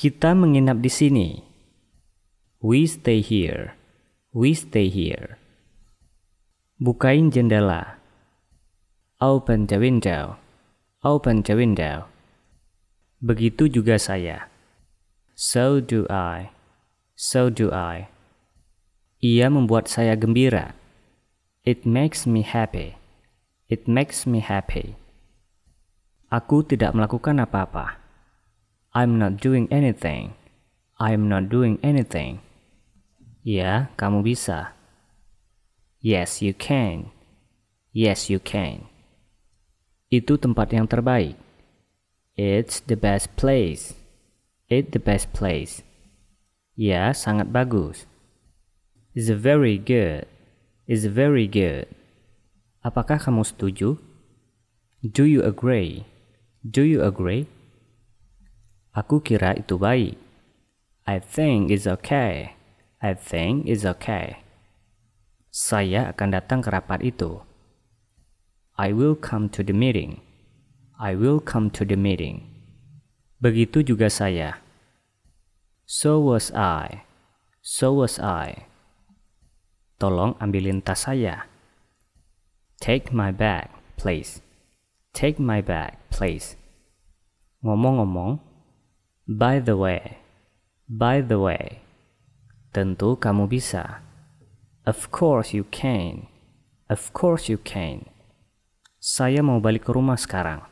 Kita menginap di sini. We stay here. We stay here. Bukain jendela. Open the window. Open the window. Begitu juga saya. So do I. So do I. Ia membuat saya gembira. It makes me happy. It makes me happy. Aku tidak melakukan apa-apa. I'm not doing anything. I'm not doing anything. Ya, kamu bisa. Yes, you can. Yes, you can. Itu tempat yang terbaik. It's the best place. It's the best place. Ya, sangat bagus. It's very good. It's very good. Apakah kamu setuju? Do you agree? Do you agree? Aku kira itu baik. I think it's okay. I think it's okay. Saya akan datang ke rapat itu. I will come to the meeting. I will come to the meeting. Begitu juga saya. So was I. So was I. Tolong ambilin tas saya. Take my bag, please. Take my bag, please. Ngomong-ngomong, by the way, by the way. Tentu kamu bisa. Of course you can. Of course you can. Saya mau balik ke rumah sekarang.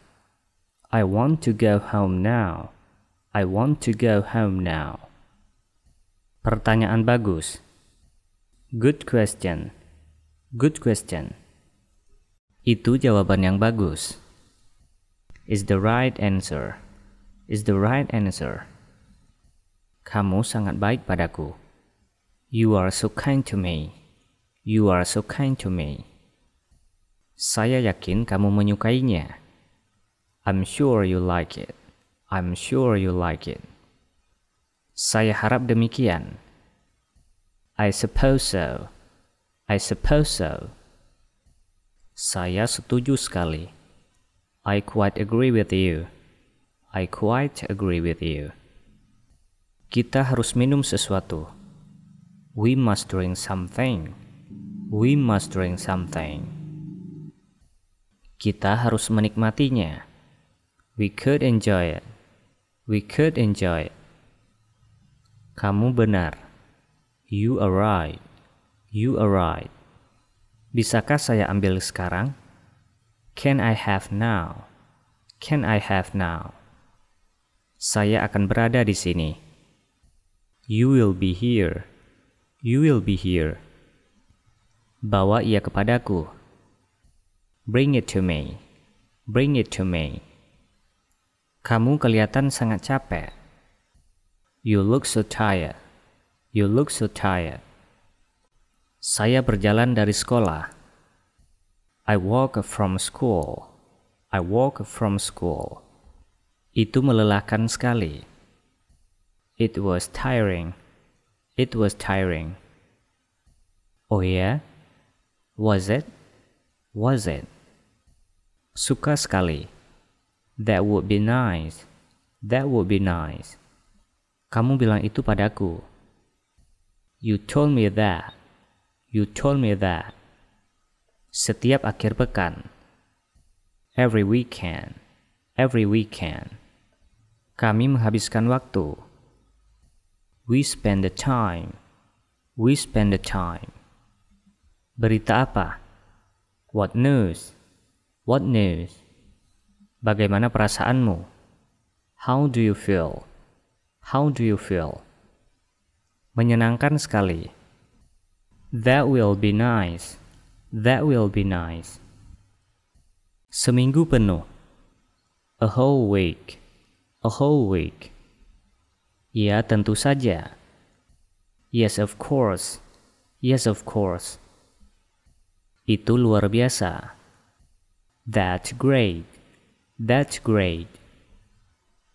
I want to go home now. I want to go home now. Pertanyaan bagus. Good question. Good question. Itu jawaban yang bagus. Is the right answer. Is the right answer. Kamu sangat baik padaku. You are so kind to me. You are so kind to me. Saya yakin kamu menyukainya. I'm sure you like it. I'm sure you like it. Saya harap demikian. I suppose so. I suppose so. Saya setuju sekali. I quite agree with you. I quite agree with you. Kita harus minum sesuatu. We must drink something. We must drink something. Kita harus menikmatinya. We could enjoy it. We could enjoy it. Kamu benar. You are right. You are right. Bisakah saya ambil sekarang? Can I have now? Can I have now? Saya akan berada di sini. You will be here. You will be here. Bawa ia kepadaku. Bring it to me. Bring it to me. Kamu kelihatan sangat capek. You look so tired. You look so tired. Saya berjalan dari sekolah. I walk from school. I walk from school. Itu melelahkan sekali. It was tiring. It was tiring. Oh ya? Was it? Was it? Suka sekali. That would be nice. That would be nice. Kamu bilang itu padaku. You told me that. You told me that. Setiap akhir pekan. Every weekend. Every weekend. Kami menghabiskan waktu. We spend the time. We spend the time. Berita apa? What news? What news? Bagaimana perasaanmu? How do you feel? How do you feel? Menyenangkan sekali. That will be nice. That will be nice. Seminggu penuh. A whole week. A whole week. Ya, tentu saja. Yes, of course. Yes, of course. Itu luar biasa. That's great. That's great.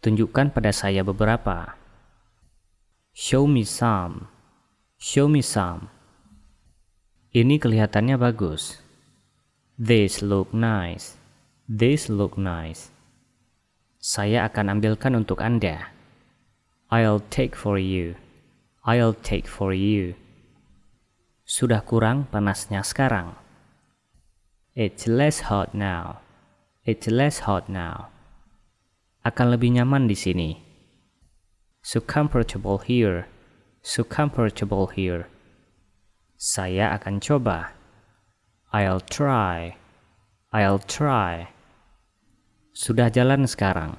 Tunjukkan pada saya beberapa. Show me some. Show me some. Ini kelihatannya bagus. This look nice. This look nice. Saya akan ambilkan untuk Anda. I'll take for you. I'll take for you. Sudah kurang panasnya sekarang. It's less hot now. It's less hot now. Akan lebih nyaman di sini. So comfortable here. So comfortable here. Saya akan coba. I'll try. I'll try. Sudah jalan sekarang.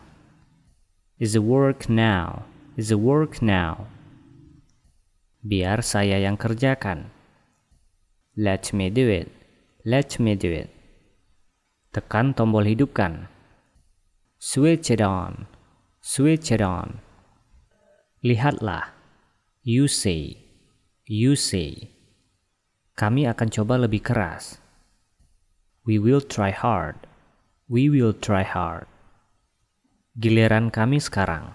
It's work now. Is the work now. Biar saya yang kerjakan. Let me do it. Let me do it. Tekan tombol hidupkan. Switch it on. Switch it on. Lihatlah. You see. You see. Kami akan coba lebih keras. We will try hard. We will try hard. Giliran kami sekarang.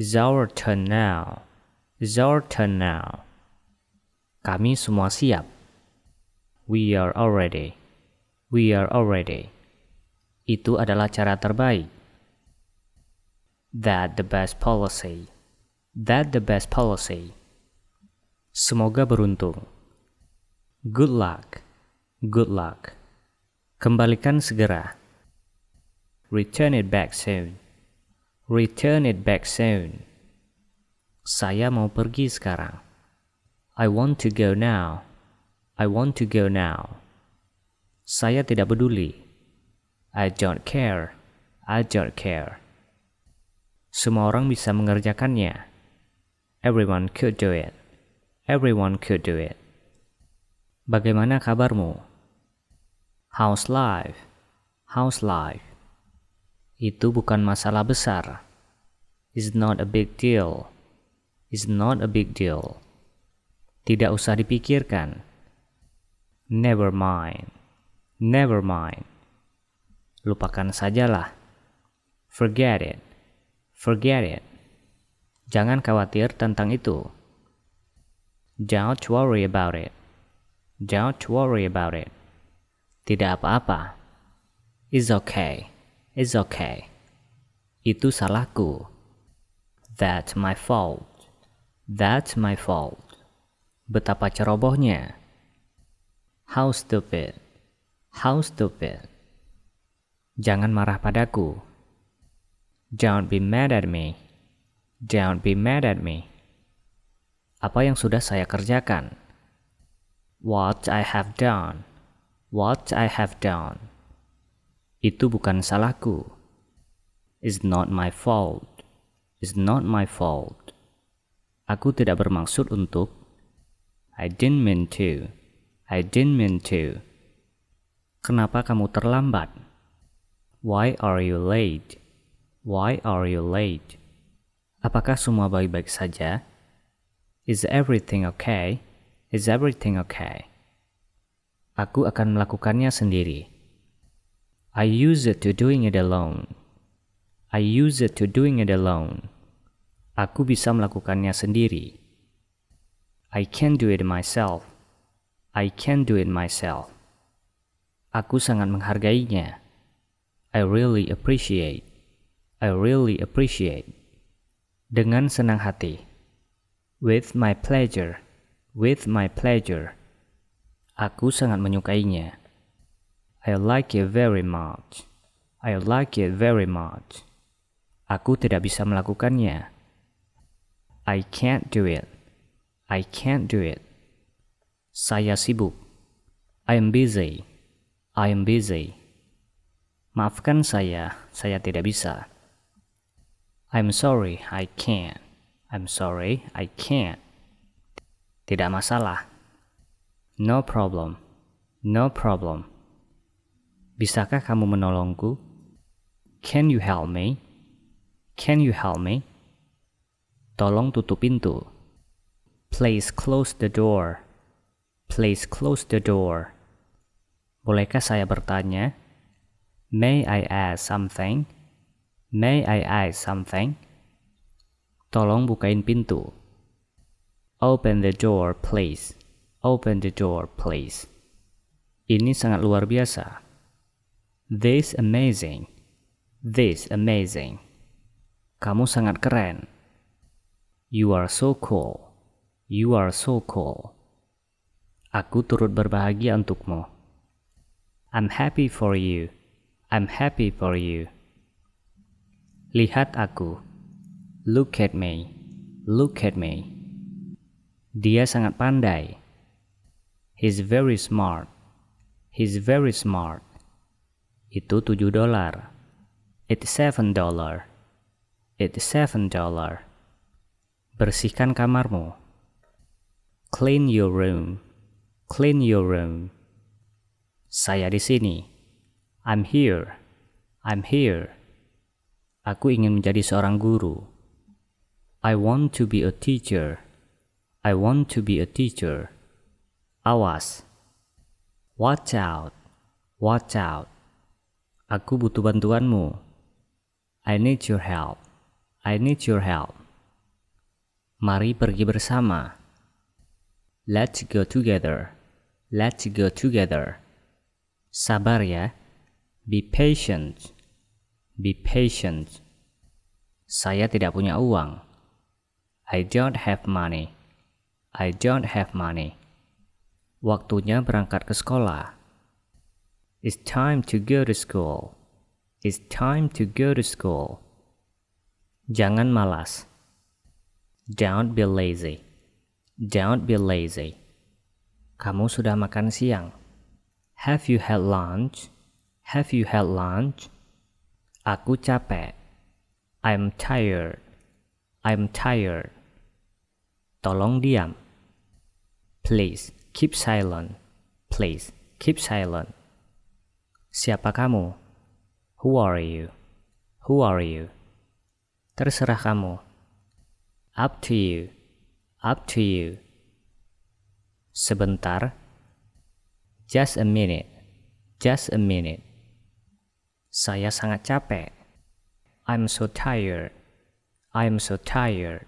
It's our turn now. It's our turn now. Kami semua siap. We are already. We are already. Itu adalah cara terbaik. That the best policy. That the best policy. Semoga beruntung. Good luck. Good luck. Kembalikan segera. Return it back soon. Return it back soon. Saya mau pergi sekarang. I want to go now. I want to go now. Saya tidak peduli. I don't care. I don't care. Semua orang bisa mengerjakannya. Everyone could do it. Everyone could do it. Bagaimana kabarmu? How's life? How's life? Itu bukan masalah besar. It's not a big deal. It's not a big deal. Tidak usah dipikirkan. Never mind. Never mind. Lupakan sajalah. Forget it. Forget it. Jangan khawatir tentang itu. Don't worry about it. Don't worry about it. Tidak apa-apa. It's okay. It's okay. Itu salahku. That's my fault. That's my fault. Betapa cerobohnya. How stupid. How stupid. Jangan marah padaku. Don't be mad at me. Don't be mad at me. Apa yang sudah saya kerjakan? What I have done. What I have done. Itu bukan salahku. It's not my fault. It's not my fault. Aku tidak bermaksud untuk. I didn't mean to. I didn't mean to. Kenapa kamu terlambat? Why are you late? Why are you late? Apakah semua baik-baik saja? Is everything okay? Is everything okay? Aku akan melakukannya sendiri. I use it to doing it alone. I use it to doing it alone. Aku bisa melakukannya sendiri. I can do it myself. I can do it myself. Aku sangat menghargainya. I really appreciate. I really appreciate. Dengan senang hati. With my pleasure. With my pleasure. Aku sangat menyukainya. I like it very much. I like it very much. Aku tidak bisa melakukannya. I can't do it. I can't do it. Saya sibuk. I am busy. I am busy. Maafkan saya tidak bisa. I'm sorry, I can't. I'm sorry, I can't. Tidak masalah. No problem. No problem. Bisakah kamu menolongku? Can you help me? Can you help me? Tolong tutup pintu. Please close the door. Please close the door. Bolehkah saya bertanya? May I ask something? May I ask something? Tolong bukain pintu. Open the door, please. Open the door, please. Ini sangat luar biasa. This amazing. This amazing. Kamu sangat keren. You are so cool. You are so cool. Aku turut berbahagia untukmu. I'm happy for you. I'm happy for you. Lihat aku. Look at me. Look at me. Dia sangat pandai. He's very smart. He's very smart. Itu $7. It's $7. It's $7. Bersihkan kamarmu. Clean your room. Clean your room. Saya di sini. I'm here. I'm here. Aku ingin menjadi seorang guru. I want to be a teacher. I want to be a teacher. Awas. Watch out. Watch out. Aku butuh bantuanmu. I need your help. I need your help. Mari pergi bersama. Let's go together. Let's go together. Sabar ya. Be patient. Be patient. Saya tidak punya uang. I don't have money. I don't have money. Waktunya berangkat ke sekolah. It's time to go to school. It's time to go to school. Jangan malas. Don't be lazy. Don't be lazy. Kamu sudah makan siang? Have you had lunch? Have you had lunch? Aku capek. I'm tired. I'm tired. Tolong diam. Please, keep silent. Please, keep silent. Siapa kamu? Who are you? Who are you? Terserah kamu. Up to you. Up to you. Sebentar. Just a minute. Just a minute. Saya sangat capek. I'm so tired. I'm so tired.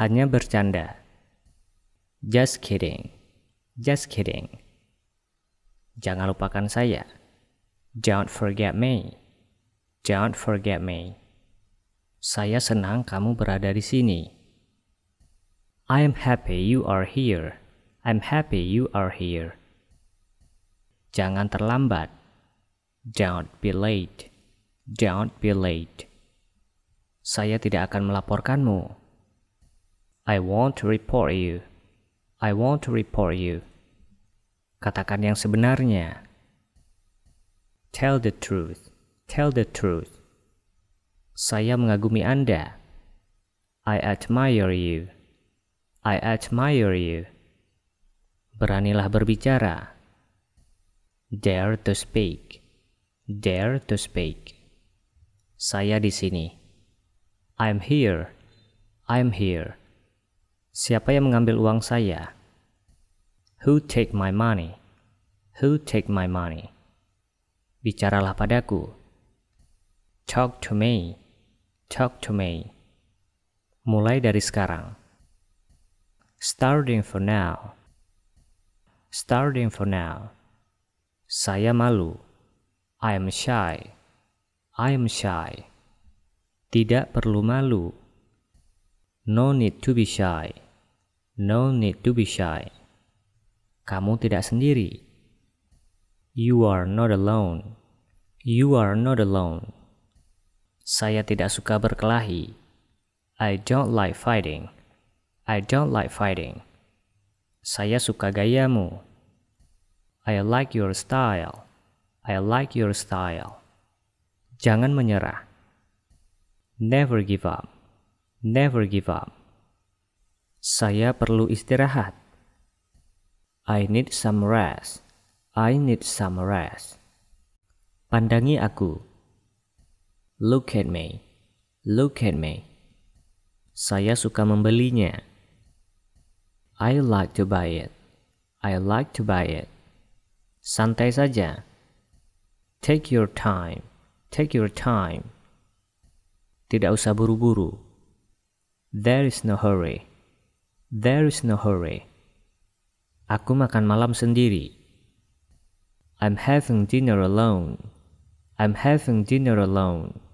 Hanya bercanda. Just kidding. Just kidding. Jangan lupakan saya. Don't forget me. Don't forget me. Saya senang kamu berada di sini. I am happy you are here. I'm happy you are here. Jangan terlambat. Don't be late. Don't be late. Saya tidak akan melaporkanmu. I won't report you. I want to report you. Katakan yang sebenarnya. Tell the truth. Tell the truth. Saya mengagumi Anda. I admire you. I admire you. Beranilah berbicara. Dare to speak. Dare to speak. Saya di sini. I'm here. I'm here. Siapa yang mengambil uang saya? Who take my money? Who take my money? Bicaralah padaku. Talk to me. Talk to me. Mulai dari sekarang. Starting for now. Starting for now. Saya malu. I am shy. I am shy. Tidak perlu malu. No need to be shy. No need to be shy. Kamu tidak sendiri. You are not alone. You are not alone. Saya tidak suka berkelahi. I don't like fighting. I don't like fighting. Saya suka gayamu. I like your style. I like your style. Jangan menyerah. Never give up. Never give up. Saya perlu istirahat. I need some rest. I need some rest. Pandangi aku. Look at me. Look at me. Saya suka membelinya. I like to buy it. I like to buy it. Santai saja. Take your time. Take your time. Tidak usah buru-buru. There is no hurry. There is no hurry. Aku makan malam sendiri. I'm having dinner alone. I'm having dinner alone.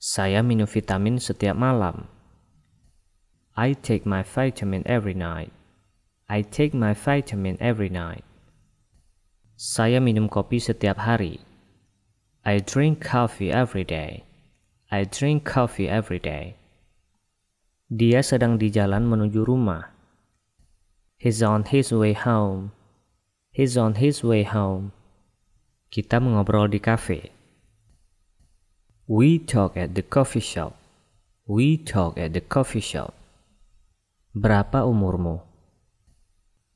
Saya minum vitamin setiap malam. I take my vitamin every night. I take my vitamin every night. Saya minum kopi setiap hari. I drink coffee every day. I drink coffee every day. Dia sedang di jalan menuju rumah. He's on his way home. He's on his way home. Kita mengobrol di kafe. We talk at the coffee shop. We talk at the coffee shop. Berapa umurmu?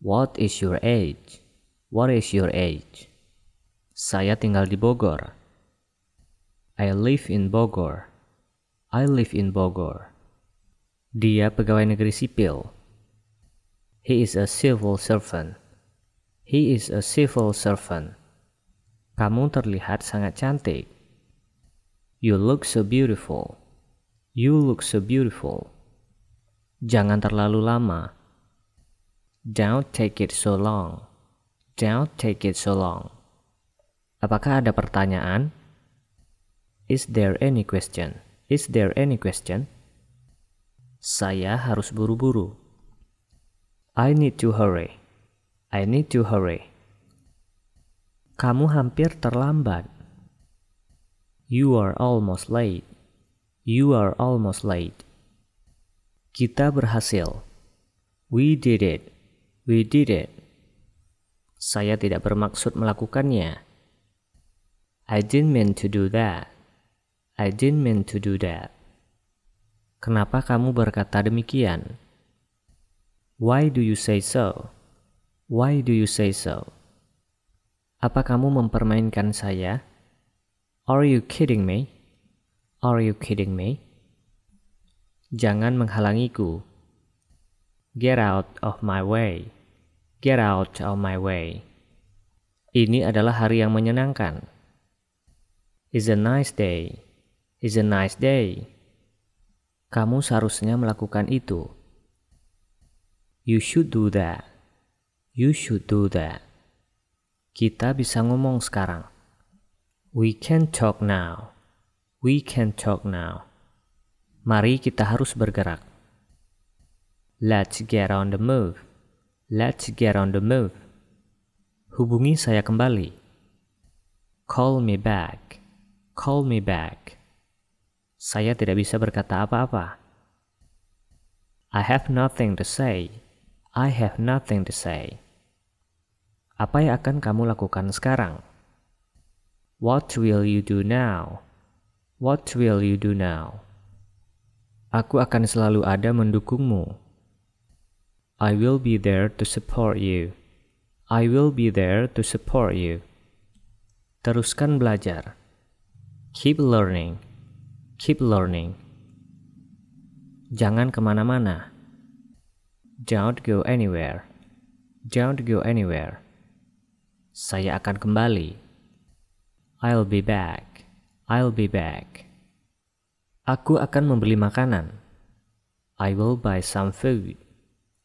What is your age? What is your age? Saya tinggal di Bogor. I live in Bogor. I live in Bogor. Dia pegawai negeri sipil. He is a civil servant. He is a civil servant. Kamu terlihat sangat cantik. You look so beautiful. You look so beautiful. Jangan terlalu lama. Don't take it so long. Don't take it so long. Apakah ada pertanyaan? Is there any question? Is there any question? Saya harus buru-buru. I need to hurry. I need to hurry. Kamu hampir terlambat. You are almost late. You are almost late. Kita berhasil. We did it. We did it. Saya tidak bermaksud melakukannya. I didn't mean to do that. I didn't mean to do that. Kenapa kamu berkata demikian? Why do you say so? Why do you say so? Apa kamu mempermainkan saya? Are you kidding me? Are you kidding me? Jangan menghalangiku. Get out of my way. Get out of my way. Ini adalah hari yang menyenangkan. It's a nice day. It's a nice day. Kamu seharusnya melakukan itu. You should do that. You should do that. Kita bisa ngomong sekarang. We can talk now. We can talk now. Mari kita harus bergerak. Let's get on the move. Let's get on the move. Hubungi saya kembali. Call me back. Call me back. Saya tidak bisa berkata apa-apa. I have nothing to say. I have nothing to say. Apa yang akan kamu lakukan sekarang? What will you do now? What will you do now? Aku akan selalu ada mendukungmu. I will be there to support you. I will be there to support you. Teruskan belajar. Keep learning. Keep learning. Jangan kemana-mana. Don't go anywhere. Don't go anywhere. Saya akan kembali. I'll be back. I'll be back. Aku akan membeli makanan. I will buy some food.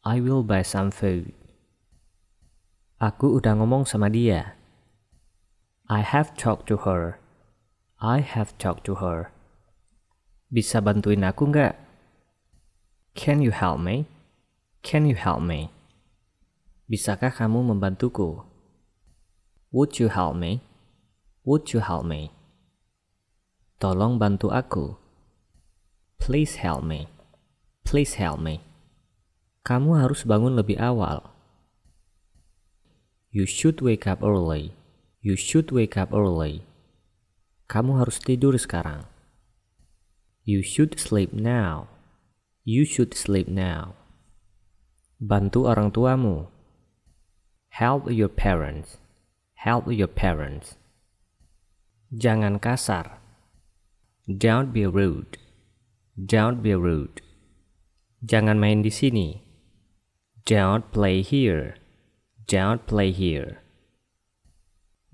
I will buy some food. Aku udah ngomong sama dia. I have talked to her. I have talked to her. Bisa bantuin aku nggak? Can you help me? Can you help me? Bisakah kamu membantuku? Would you help me? Would you help me? Tolong bantu aku. Please help me. Please help me. Kamu harus bangun lebih awal. You should wake up early. You should wake up early. Kamu harus tidur sekarang. You should sleep now. You should sleep now. Bantu orang tuamu. Help your parents. Help your parents. Jangan kasar. Don't be rude. Don't be rude. Jangan main di sini. Don't play here. Don't play here.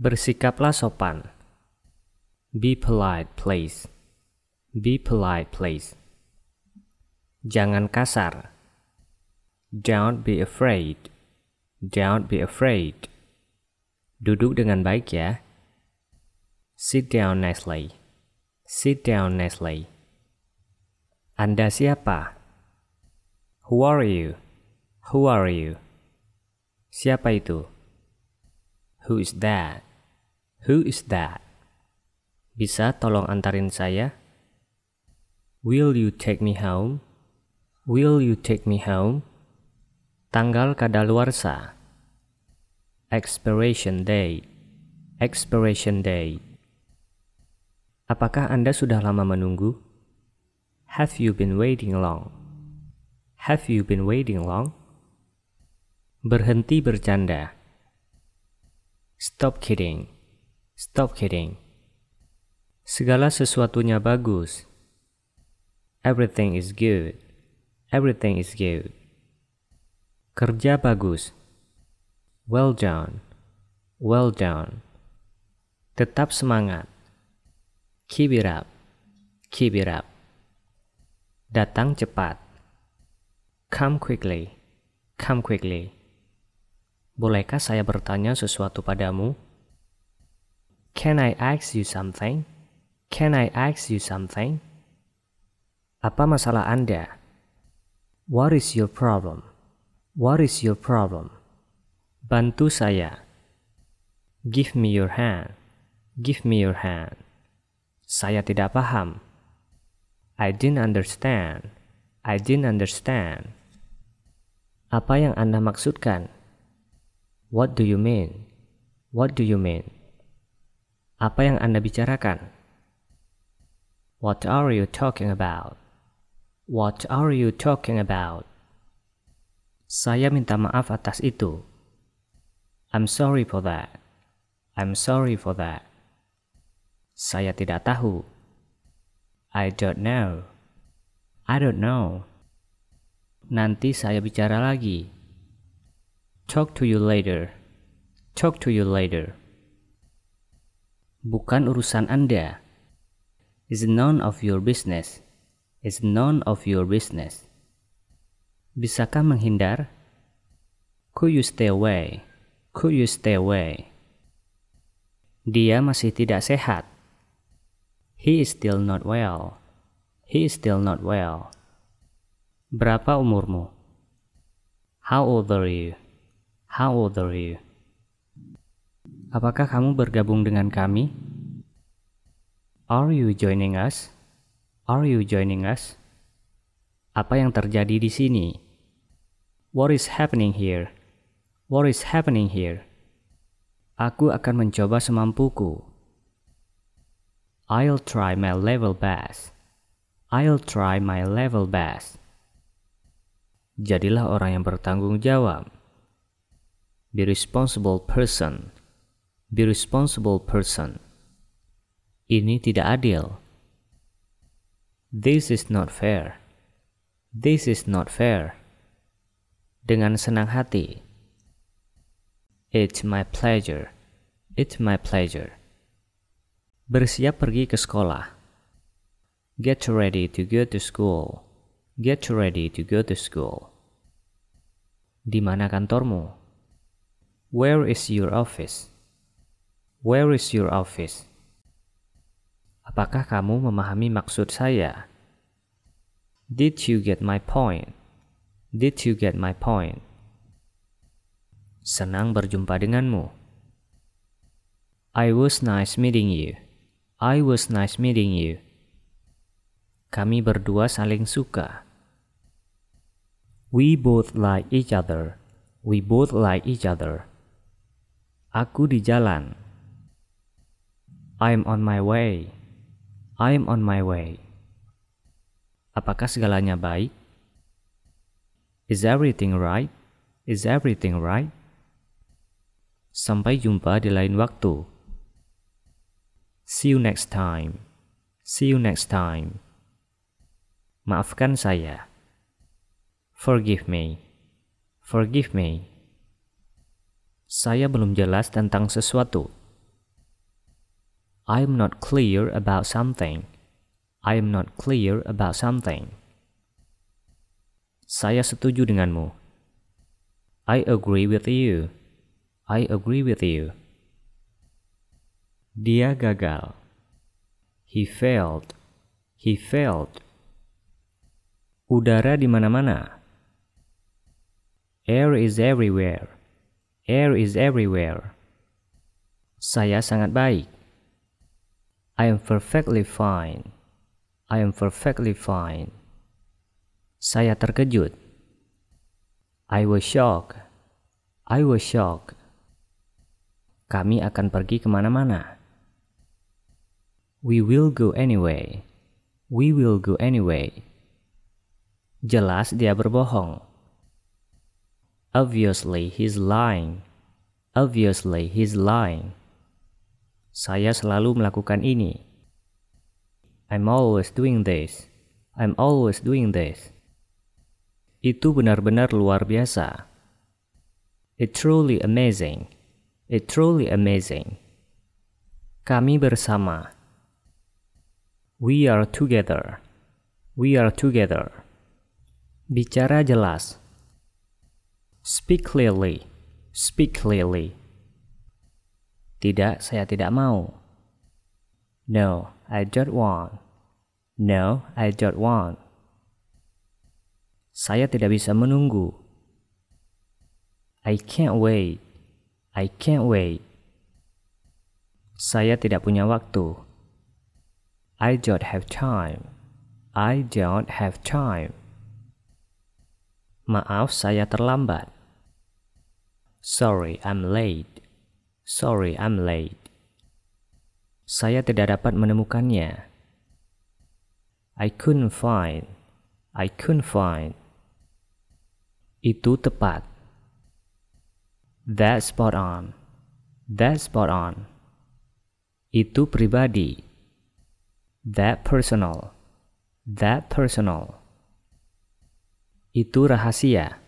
Bersikaplah sopan. Be polite, please. Be polite, please. Jangan kasar. Don't be afraid. Don't be afraid. Duduk dengan baik ya. Sit down nicely. Sit down nicely. Anda siapa? Who are you? Who are you? Siapa itu? Who is that? Who is that? Bisa tolong antarin saya? Will you take me home? Will you take me home? Tanggal kadaluarsa. Expiration date. Expiration date. Apakah Anda sudah lama menunggu? Have you been waiting long? Have you been waiting long? Berhenti bercanda. Stop kidding. Stop kidding. Segala sesuatunya bagus. Everything is good. Everything is good. Kerja bagus. Well done. Well done. Tetap semangat. Keep it up. Keep it up. Datang cepat. Come quickly. Come quickly. Bolehkah saya bertanya sesuatu padamu? Can I ask you something? Can I ask you something? Apa masalah Anda? What is your problem? What is your problem? Bantu saya. Give me your hand. Give me your hand. Saya tidak paham. I didn't understand. I didn't understand. Apa yang Anda maksudkan? What do you mean? What do you mean? Apa yang Anda bicarakan? What are you talking about? What are you talking about? Saya minta maaf atas itu. I'm sorry for that. I'm sorry for that. Saya tidak tahu. I don't know. I don't know. Nanti saya bicara lagi. Talk to you later. Talk to you later. Bukan urusan Anda. It's none of your business. It's none of your business. Bisakah menghindar? Could you stay away? Could you stay away? Dia masih tidak sehat. He is still not well. He is still not well. Berapa umurmu? How old are you? How old are you? Apakah kamu bergabung dengan kami? Are you joining us? Are you joining us? Apa yang terjadi di sini? What is happening here? What is happening here? Aku akan mencoba semampuku. I'll try my level best. I'll try my level best. Jadilah orang yang bertanggung jawab. Be responsible person. Be responsible person. Ini tidak adil. This is not fair. This is not fair. Dengan senang hati. It's my pleasure. It's my pleasure. Bersiap pergi ke sekolah. Get ready to go to school. Get ready to go to school. Di mana kantormu? Where is your office? Where is your office? Apakah kamu memahami maksud saya? Did you get my point? Did you get my point? Senang berjumpa denganmu. I was nice meeting you. I was nice meeting you. Kami berdua saling suka. We both like each other. We both like each other. Aku di jalan. I'm on my way. I'm on my way. Apakah segalanya baik? Is everything right? Is everything right? Sampai jumpa di lain waktu. See you next time. See you next time. Maafkan saya. Forgive me. Forgive me. Saya belum jelas tentang sesuatu. I am not clear about something. I am not clear about something. Saya setuju denganmu. I agree with you. I agree with you. Dia gagal. He failed. He failed. Udara di mana-mana. Air is everywhere. Air is everywhere. Saya sangat baik. I am perfectly fine. I am perfectly fine. Saya terkejut. I was shocked. I was shocked. Kami akan pergi kemana-mana. We will go anyway. We will go anyway. Jelas dia berbohong. Obviously he's lying. Obviously he's lying. Saya selalu melakukan ini. I'm always doing this. I'm always doing this. Itu benar-benar luar biasa. It's truly amazing. It's truly amazing. Kami bersama. We are together. We are together. Bicara jelas. Speak clearly. Speak clearly. Tidak, saya tidak mau. No, I don't want. No, I don't want. Saya tidak bisa menunggu. I can't wait. I can't wait. Saya tidak punya waktu. I don't have time. I don't have time. Maaf, saya terlambat. Sorry, I'm late. Sorry, I'm late. Saya tidak dapat menemukannya. I couldn't find. I couldn't find. Itu tepat. That's spot on. That's spot on. Itu pribadi. That personal. That personal. Itu rahasia.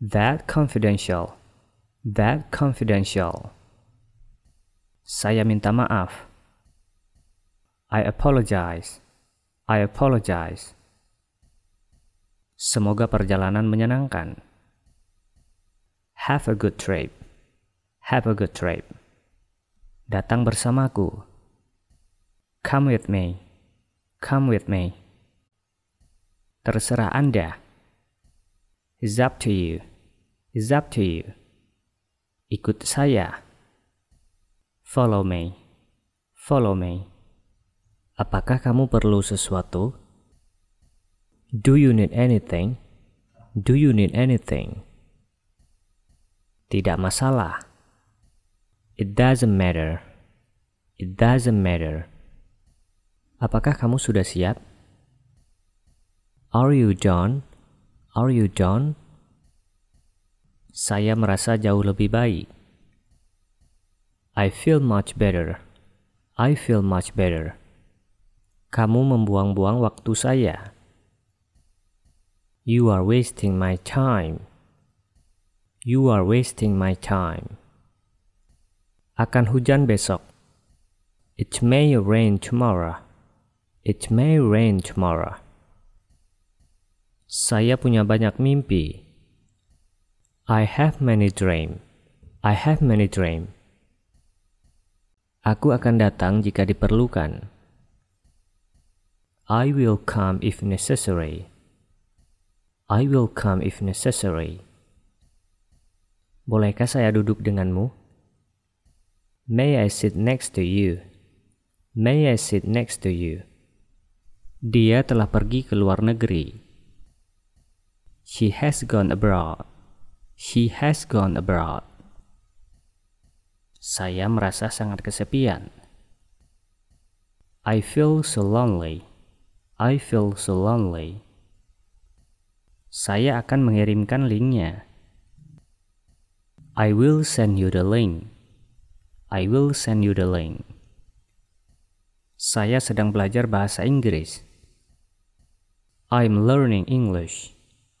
That confidential. That confidential. Saya minta maaf. I apologize. I apologize. Semoga perjalanan menyenangkan. Have a good trip. Have a good trip. Datang bersamaku. Come with me. Come with me. Terserah Anda. It's up to you. It's up to you. Ikut saya. Follow me. Follow me. Apakah kamu perlu sesuatu? Do you need anything? Do you need anything? Tidak masalah. It doesn't matter. It doesn't matter. Apakah kamu sudah siap? Are you done? Are you done? Saya merasa jauh lebih baik. I feel much better. I feel much better. Kamu membuang-buang waktu saya. You are wasting my time. You are wasting my time. Akan hujan besok. It may rain tomorrow. It may rain tomorrow. Saya punya banyak mimpi. I have many dreams. I have many dreams. Aku akan datang jika diperlukan. I will come if necessary. I will come if necessary. Bolehkah saya duduk denganmu? May I sit next to you? May I sit next to you? Dia telah pergi ke luar negeri. She has gone abroad. She has gone abroad. Saya merasa sangat kesepian. I feel so lonely. I feel so lonely. Saya akan mengirimkan linknya. I will send you the link. I will send you the link. Saya sedang belajar bahasa Inggris. I'm learning English.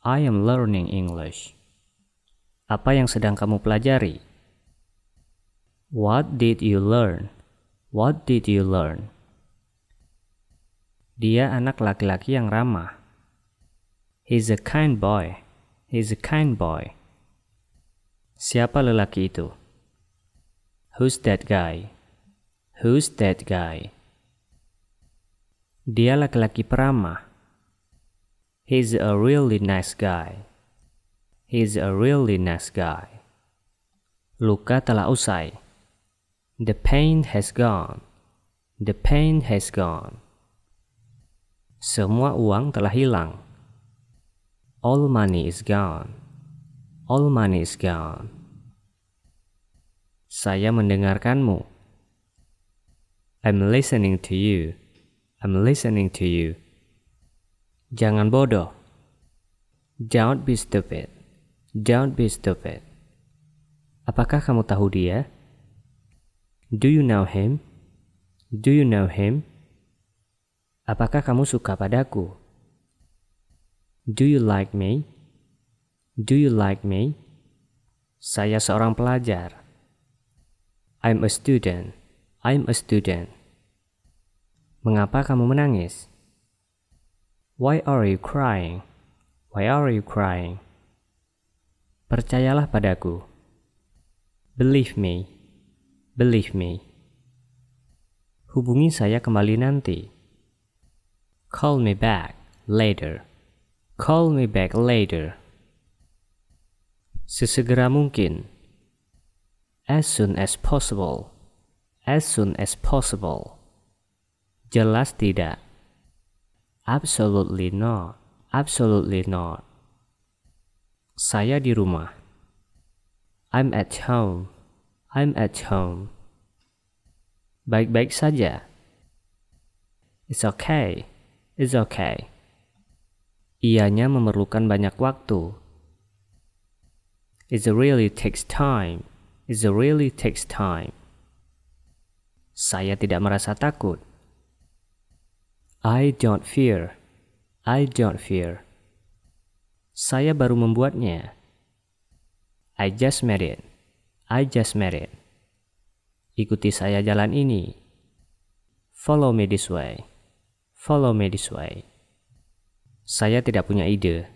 I am learning English. Apa yang sedang kamu pelajari? What did you learn? What did you learn? Dia anak laki-laki yang ramah. He's a kind boy. He's a kind boy. Siapa lelaki itu? Who's that guy? Who's that guy? Dia laki-laki peramah. He's a really nice guy. He's a really nice guy. Luka telah usai. The pain has gone. The pain has gone. Semua uang telah hilang. All money is gone. All money is gone. Saya mendengarkanmu. I'm listening to you. I'm listening to you. Jangan bodoh. Don't be stupid. Don't be stupid. Apakah kamu tahu dia? Do you know him? Do you know him? Apakah kamu suka padaku? Do you like me? Do you like me? Saya seorang pelajar. I'm a student. I'm a student. Mengapa kamu menangis? Why are you crying? Why are you crying? Percayalah padaku. Believe me. Believe me. Hubungi saya kembali nanti. Call me back later. Call me back later. Sesegera mungkin. As soon as possible. As soon as possible. Jelas tidak. Absolutely not. Absolutely not. Saya di rumah. I'm at home. I'm at home. Baik-baik saja. It's okay. It's okay. Ianya memerlukan banyak waktu. It really takes time. It really takes time. Saya tidak merasa takut. I don't fear. I don't fear. Saya baru membuatnya. I just made it. I just made it. Ikuti saya jalan ini. Follow me this way. Follow me this way. Saya tidak punya ide.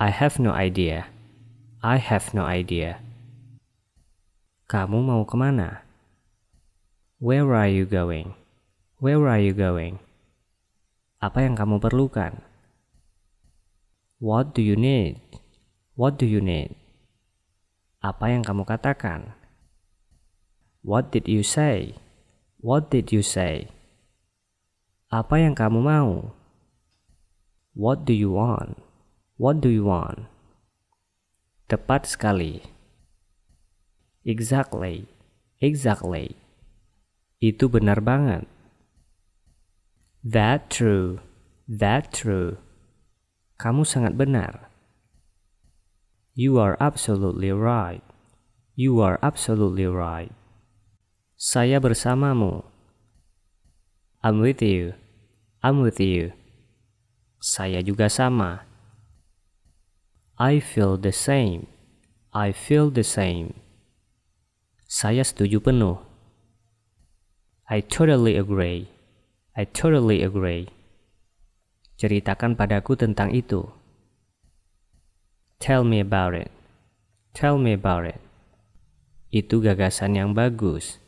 I have no idea. I have no idea. Kamu mau kemana? Where are you going? Where are you going? Apa yang kamu perlukan? What do you need? What do you need? Apa yang kamu katakan? What did you say? What did you say? Apa yang kamu mau? What do you want? What do you want? Tepat sekali. Exactly. Exactly. Itu benar banget. That true. That true. Kamu sangat benar. You are absolutely right. You are absolutely right. Saya bersamamu. I'm with you. I'm with you. Saya juga sama. I feel the same. I feel the same. Saya setuju penuh. I totally agree. I totally agree. Ceritakan padaku tentang itu. Tell me about it. Tell me about it. Itu gagasan yang bagus.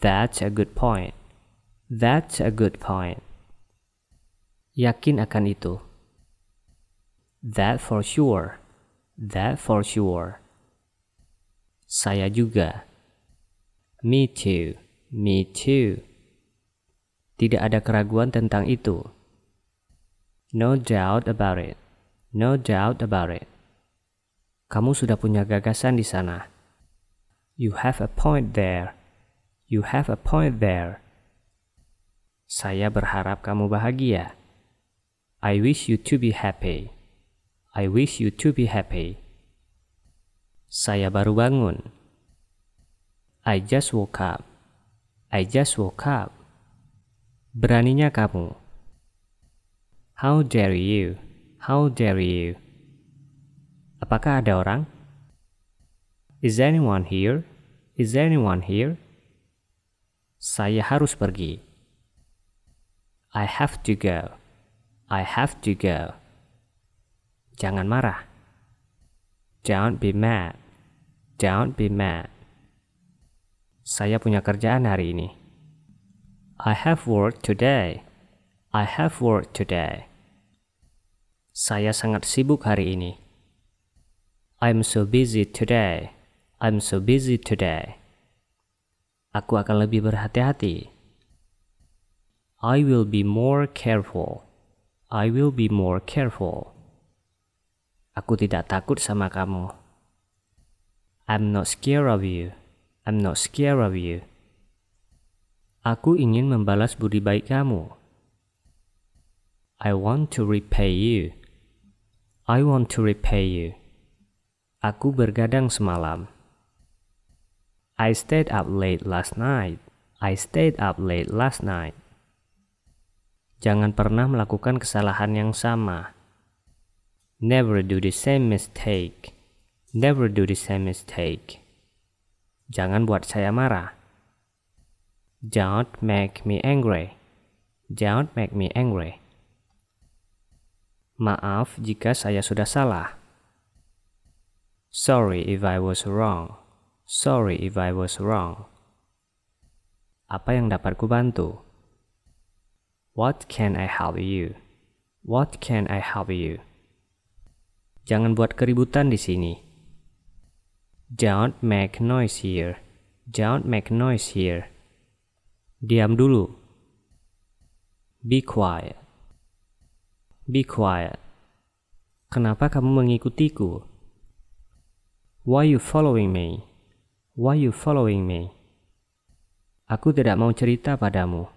That's a good point. That's a good point. Yakin akan itu. That for sure. That for sure. Saya juga. Me too. Me too. Tidak ada keraguan tentang itu. No doubt about it. No doubt about it. Kamu sudah punya gagasan di sana. You have a point there. You have a point there. Saya berharap kamu bahagia. I wish you to be happy. I wish you to be happy. Saya baru bangun. I just woke up. I just woke up. Beraninya kamu. How dare you? How dare you? Apakah ada orang? Is anyone here? Is anyone here? Saya harus pergi. I have to go. I have to go. Jangan marah. Don't be mad. Don't be mad. Saya punya kerjaan hari ini. I have work today. I have work today. Saya sangat sibuk hari ini. I'm so busy today. I'm so busy today. Aku akan lebih berhati-hati. I will be more careful. I will be more careful. Aku tidak takut sama kamu. I'm not scared of you. I'm not scared of you. Aku ingin membalas budi baik kamu. I want to repay you. I want to repay you. Aku bergadang semalam. I stayed up late last night. I stayed up late last night. Jangan pernah melakukan kesalahan yang sama. Never do the same mistake. Never do the same mistake. Jangan buat saya marah. Don't make me angry. Don't make me angry. Maaf jika saya sudah salah. Sorry if I was wrong. Sorry if I was wrong. Apa yang dapat ku bantu? What can I help you? What can I help you? Jangan buat keributan di sini. Don't make noise here. Don't make noise here. Diam dulu. Be quiet. Be quiet. Kenapa kamu mengikutiku? Why you following me? Why you following me? Aku tidak mau cerita padamu.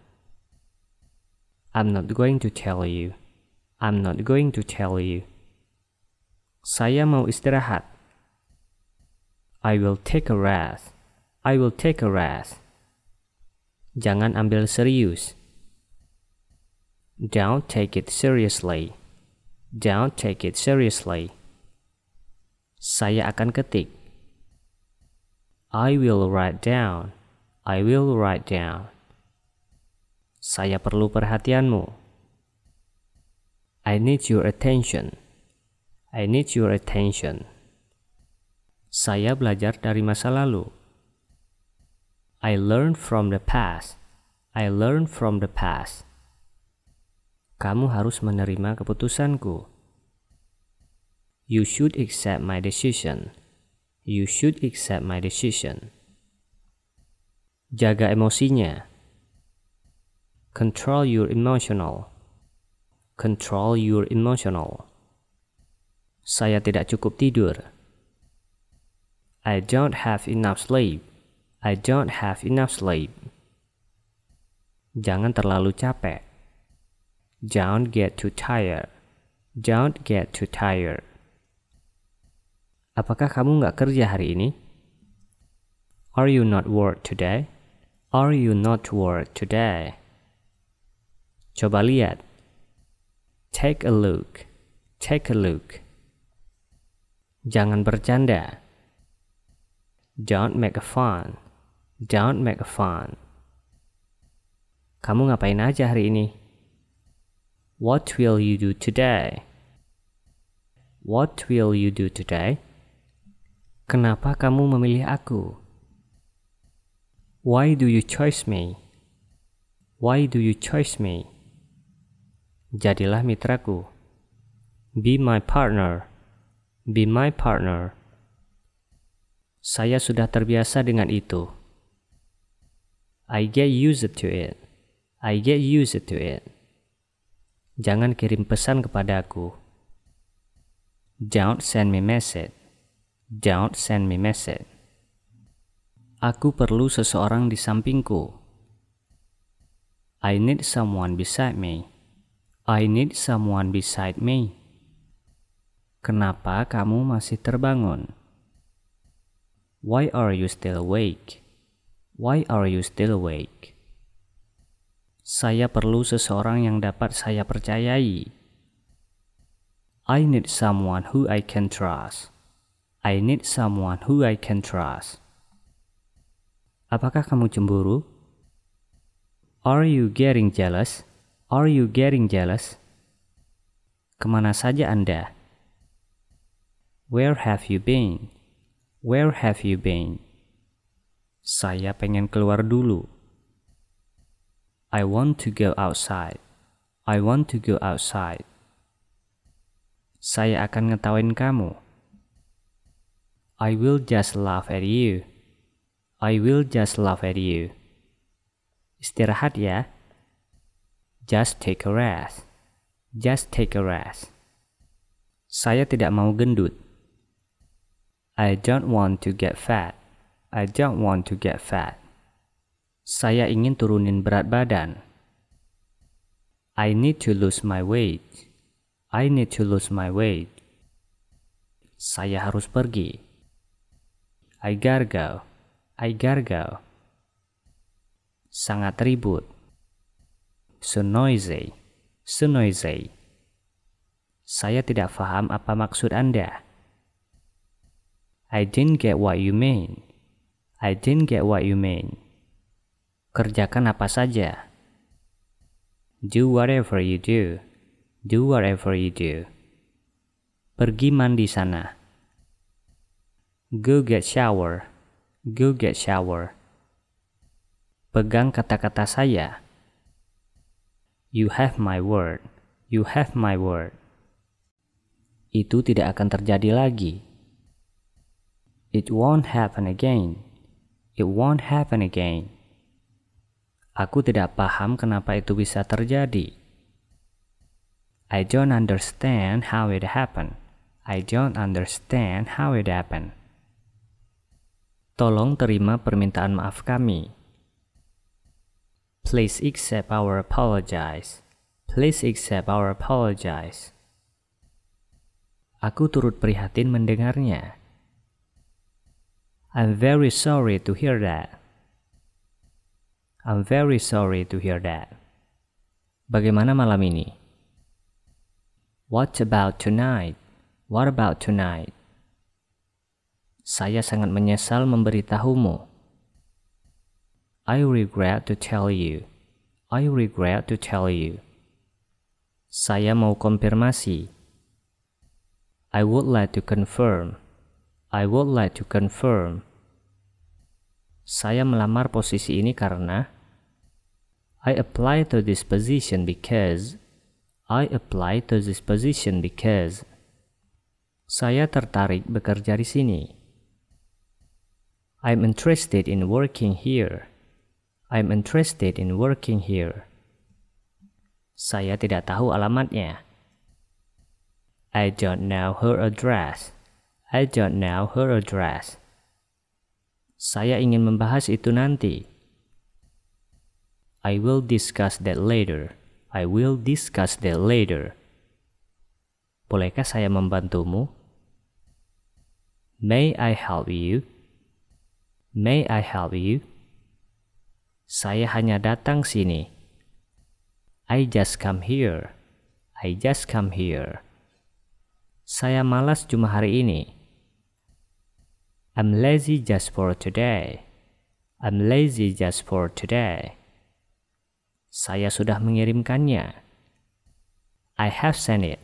I'm not going to tell you. I'm not going to tell you. Saya mau istirahat. I will take a rest. I will take a rest. Jangan ambil serius. Don't take it seriously. Don't take it seriously. Saya akan ketik. I will write down. I will write down. Saya perlu perhatianmu. I need your attention. I need your attention. Saya belajar dari masa lalu. I learned from the past. I learned from the past. Kamu harus menerima keputusanku. You should accept my decision. You should accept my decision. Jaga emosinya. Control your emotional. Control your emotional. Saya tidak cukup tidur. I don't have enough sleep. I don't have enough sleep. Jangan terlalu capek. Don't get too tired. Don't get too tired. Apakah kamu nggak kerja hari ini? Are you not work today? Are you not work today? Coba lihat. Take a look. Take a look. Jangan bercanda. Don't make a fun. Don't make a fun. Kamu ngapain aja hari ini? What will you do today? What will you do today? Kenapa kamu memilih aku? Why do you choose me? Why do you choose me? Jadilah mitraku. Be my partner. Be my partner. Saya sudah terbiasa dengan itu. I get used to it. I get used to it. Jangan kirim pesan kepadaku. Don't send me message. Don't send me message. Aku perlu seseorang di sampingku. I need someone beside me. I need someone beside me. Kenapa kamu masih terbangun? Why are you still awake? Why are you still awake? Saya perlu seseorang yang dapat saya percayai. I need someone who I can trust. I need someone who I can trust. Apakah kamu cemburu? Are you getting jealous? Are you getting jealous? Kemana saja Anda? Where have you been? Where have you been? Saya pengen keluar dulu. I want to go outside. I want to go outside. Saya akan ngetawain kamu. I will just laugh at you. I will just laugh at you. Istirahat ya. Just take a rest. Just take a rest. Saya tidak mau gendut. I don't want to get fat. I don't want to get fat. Saya ingin turunin berat badan. I need to lose my weight. I need to lose my weight. Saya harus pergi. I gotta go. I gotta go. Sangat ribut. So noisy. So noisy. Saya tidak paham apa maksud Anda. I didn't get what you mean. I didn't get what you mean. Kerjakan apa saja. Do whatever you do. Do whatever you do. Pergi mandi sana. Go get shower. Go get shower. Pegang kata-kata saya. You have my word. You have my word. Itu tidak akan terjadi lagi. It won't happen again. It won't happen again. Aku tidak paham kenapa itu bisa terjadi. I don't understand how it happened. I don't understand how it happened. Tolong terima permintaan maaf kami. Please accept our apologies. Please accept our apologies. Aku turut prihatin mendengarnya. I'm very sorry to hear that. I'm very sorry to hear that. Bagaimana malam ini? What about tonight? What about tonight? Saya sangat menyesal memberitahumu. I regret to tell you. I regret to tell you. Saya mau konfirmasi. I would like to confirm. I would like to confirm. Saya melamar posisi ini karena I apply to this position because I apply to this position because saya tertarik bekerja di sini. I'm interested in working here. I'm interested in working here. Saya tidak tahu alamatnya. I don't know her address. I don't know her address. Saya ingin membahas itu nanti. I will discuss that later. I will discuss that later. Bolehkah saya membantumu? May I help you? May I help you? Saya hanya datang sini. I just come here. I just come here. Saya malas cuma hari ini. I'm lazy just for today. I'm lazy just for today. Saya sudah mengirimkannya. I have sent it.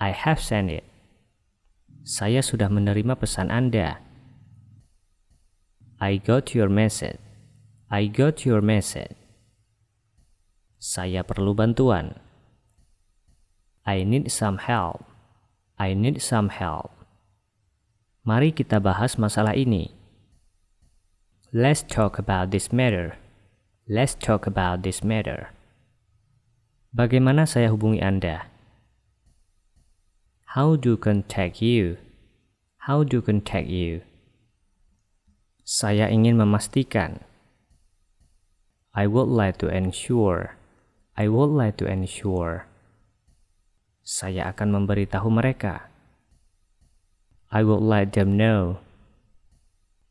I have sent it. Saya sudah menerima pesan Anda. I got your message. I got your message. Saya perlu bantuan. I need some help. I need some help. Mari kita bahas masalah ini. Let's talk about this matter. Let's talk about this matter. Bagaimana saya hubungi Anda? How do contact you? How do contact you? Saya ingin memastikan. I would like to ensure. I would like to ensure. Saya akan memberitahu mereka. I would let them know.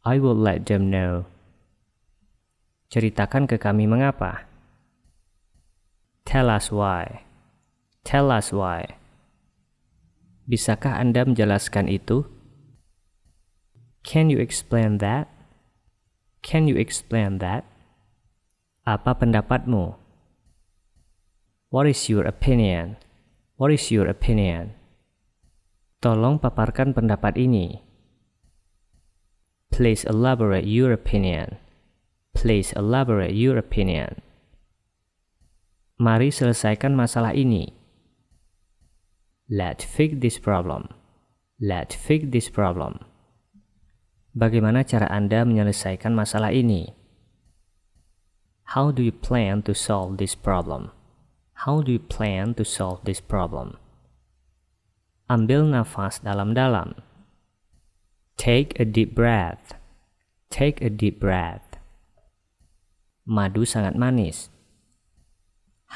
I would let them know. Ceritakan ke kami mengapa. Tell us why. Tell us why. Bisakah Anda menjelaskan itu? Can you explain that? Can you explain that? Apa pendapatmu? What is your opinion? What is your opinion? Tolong paparkan pendapat ini. Please elaborate your opinion. Please elaborate your opinion. Mari selesaikan masalah ini. Let's fix this problem. Let's fix this problem. Bagaimana cara Anda menyelesaikan masalah ini? How do you plan to solve this problem? How do you plan to solve this problem? Ambil nafas dalam-dalam. Take a deep breath. Take a deep breath. Madu sangat manis.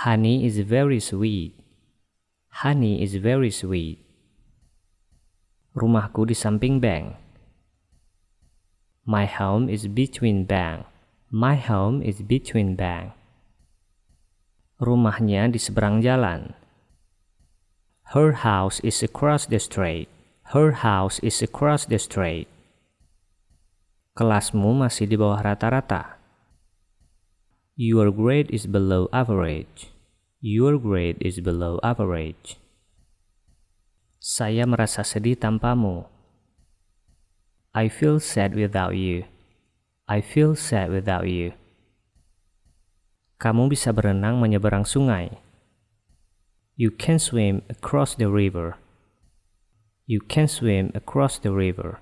Honey is very sweet. Honey is very sweet. Rumahku di samping bank. My home is between bank. My home is between bank. Rumahnya di seberang jalan. Her house is across the street. Her house is across the street. Kelasmu masih di bawah rata-rata. Your grade is below average. Your grade is below average. Saya merasa sedih tanpamu. I feel sad without you. I feel sad without you. Kamu bisa berenang menyeberang sungai. You can swim across the river. You can swim across the river.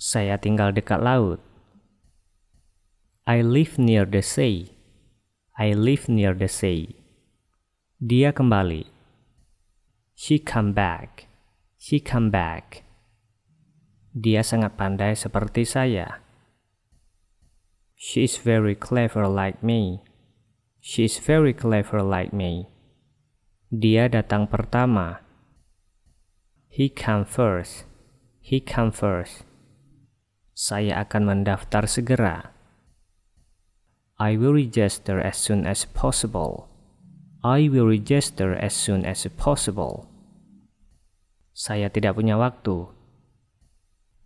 Saya tinggal dekat laut. I live near the sea. I live near the sea. Dia kembali. She come back. She come back. Dia sangat pandai seperti saya. She is very clever like me. She is very clever like me. Dia datang pertama. He come first. He come first. Saya akan mendaftar segera. I will register as soon as possible. I will register as soon as possible. Saya tidak punya waktu.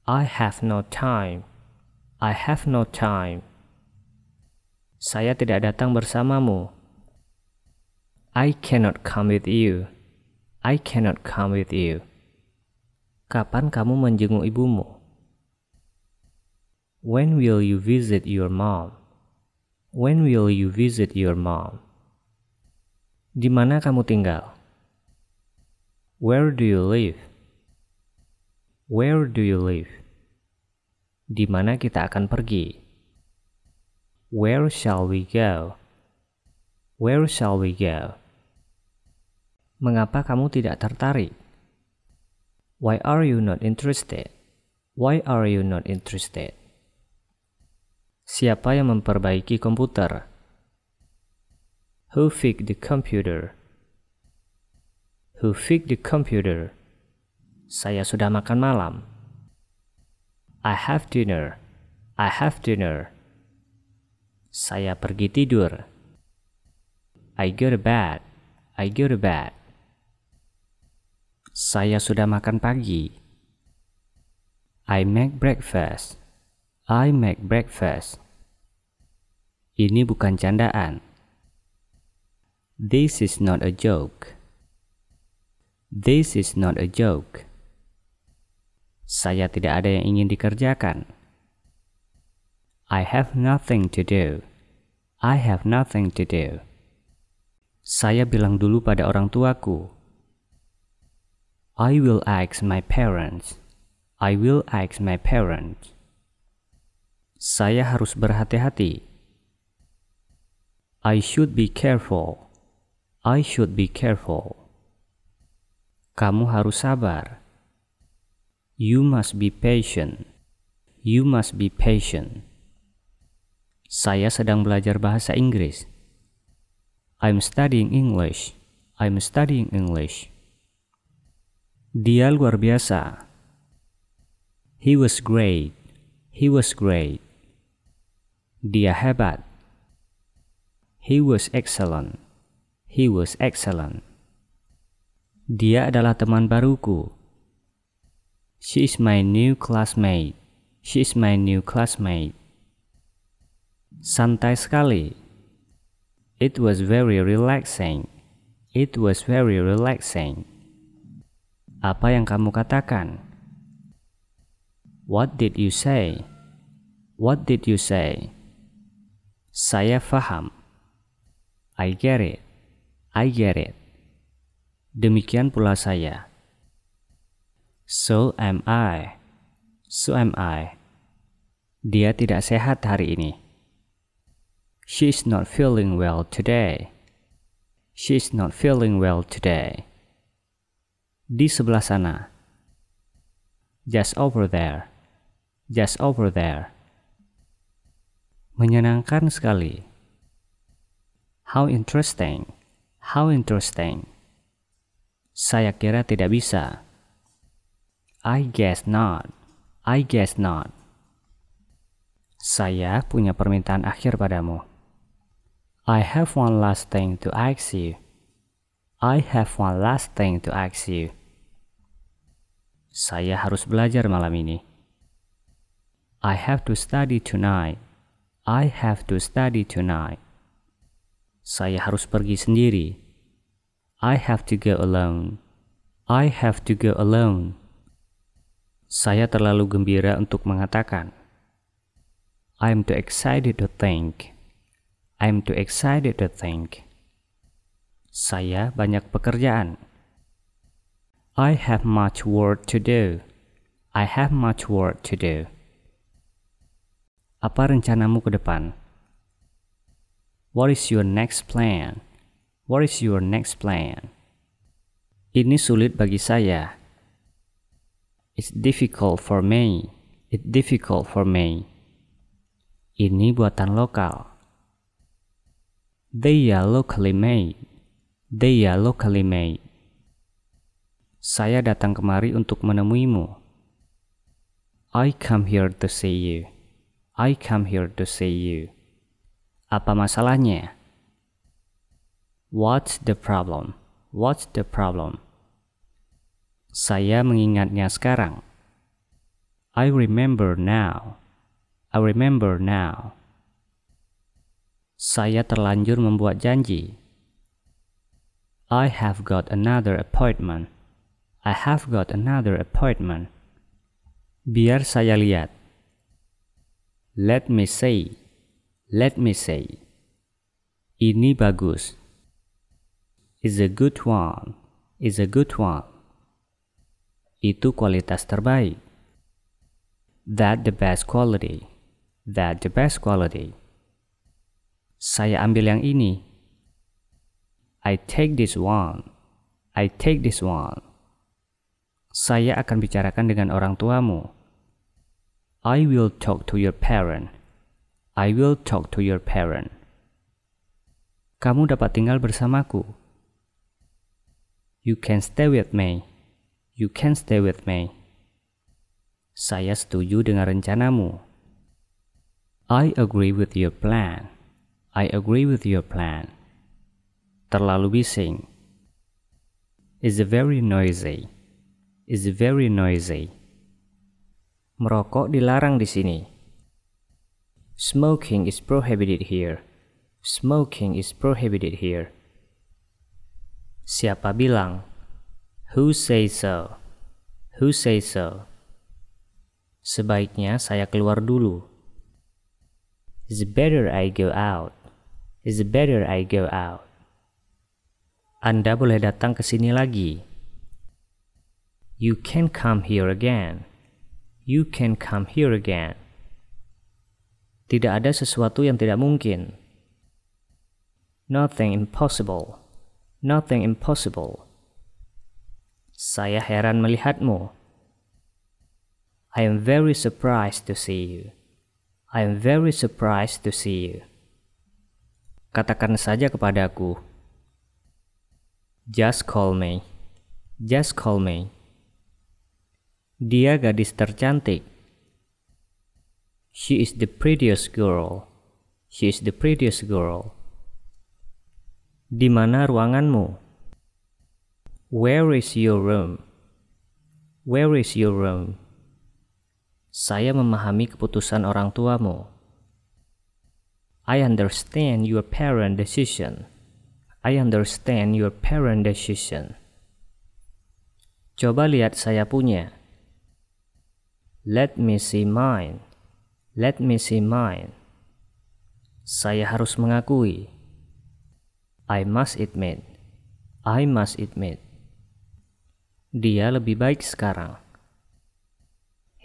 I have no time. I have no time. Saya tidak datang bersamamu. I cannot come with you. I cannot come with you. Kapan kamu menjenguk ibumu? When will you visit your mom? When will you visit your mom? Di mana kamu tinggal? Where do you live? Where do you live? Di mana kita akan pergi? Where shall we go? Where shall we go? Mengapa kamu tidak tertarik? Why are you not interested? Why are you not interested? Siapa yang memperbaiki komputer? Who fixed the computer? Who fixed the computer? Saya sudah makan malam. I have dinner. I have dinner. Saya pergi tidur. I go to bed. I go to bed. Saya sudah makan pagi. I make breakfast. I make breakfast. Ini bukan candaan. This is not a joke. This is not a joke. Saya tidak ada yang ingin dikerjakan. I have nothing to do. I have nothing to do. Saya bilang dulu pada orang tuaku. I will ask my parents. I will ask my parents. Saya harus berhati-hati. I should be careful. I should be careful. Kamu harus sabar. You must be patient. You must be patient. Saya sedang belajar bahasa Inggris. I'm studying English. I'm studying English. Dia luar biasa. He was great. He was great. Dia hebat. He was excellent. He was excellent. Dia adalah teman baruku. She is my new classmate. She is my new classmate. Santai sekali. It was very relaxing. It was very relaxing. Apa yang kamu katakan? What did you say? What did you say? Saya faham. I get it. I get it. Demikian pula saya. So am I. So am I. Dia tidak sehat hari ini. She is not feeling well today. She is not feeling well today. Di sebelah sana. Just over there. Just over there. Menyenangkan sekali. How interesting. How interesting. Saya kira tidak bisa. I guess not. I guess not. Saya punya permintaan akhir padamu. I have one last thing to ask you. I have one last thing to ask you. Saya harus belajar malam ini. I have to study tonight. I have to study tonight. Saya harus pergi sendiri. I have to go alone. I have to go alone. Saya terlalu gembira untuk mengatakan. I am too excited to think. I am too excited to think. Saya banyak pekerjaan. I have much work to do. I have much work to do. Apa rencanamu ke depan? What is your next plan? What is your next plan? Ini sulit bagi saya. It's difficult for me. It's difficult for me. Ini buatan lokal. They are locally made. They are locally made. Saya datang kemari untuk menemuimu. I come here to see you. I come here to see you. Apa masalahnya? What's the problem? What's the problem? Saya mengingatnya sekarang. I remember now. I remember now. Saya terlanjur membuat janji. I have got another appointment. I have got another appointment. Biar saya lihat. Let me see. Let me see. Ini bagus. It's a good one. It's a good one. Itu kualitas terbaik. That the best quality. That the best quality. Saya ambil yang ini. I take this one. I take this one. Saya akan bicarakan dengan orang tuamu. I will talk to your parent. I will talk to your parent. Kamu dapat tinggal bersamaku. You can stay with me. You can stay with me. Saya setuju dengan rencanamu. I agree with your plan. I agree with your plan. Terlalu bising. It's very noisy. It's very noisy. Merokok dilarang di sini. Smoking is prohibited here. Smoking is prohibited here. Siapa bilang? Who says so? Who says so? Sebaiknya saya keluar dulu. It's better I go out. It's better I go out. Anda boleh datang ke sini lagi. You can come here again. You can come here again. Tidak ada sesuatu yang tidak mungkin. Nothing impossible. Nothing impossible. Saya heran melihatmu. I am very surprised to see you. I am very surprised to see you. Katakan saja kepadaku. Just call me. Just call me. Dia gadis tercantik. She is the prettiest girl. She is the prettiest girl. Di mana ruanganmu? Where is your room? Where is your room? Saya memahami keputusan orang tuamu. I understand your parent decision. I understand your parent decision. Coba lihat saya punya. Let me see mine. Let me see mine. Saya harus mengakui. I must admit. I must admit. Dia lebih baik sekarang.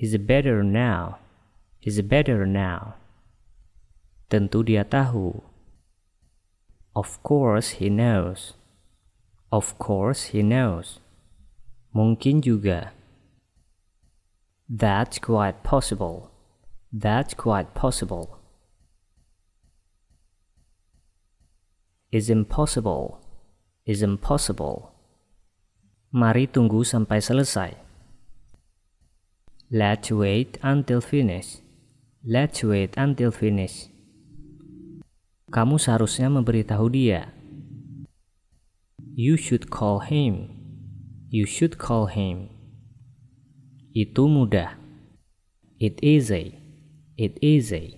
He's better now. He's better now. Tentu dia tahu. Of course he knows. Of course he knows. Mungkin juga. That's quite possible. That's quite possible. It's impossible. It's impossible. Mari tunggu sampai selesai. Let's wait until finish. Let's wait until finish. Kamu seharusnya memberitahu dia. You should call him. You should call him. Itu mudah. It easy. It easy.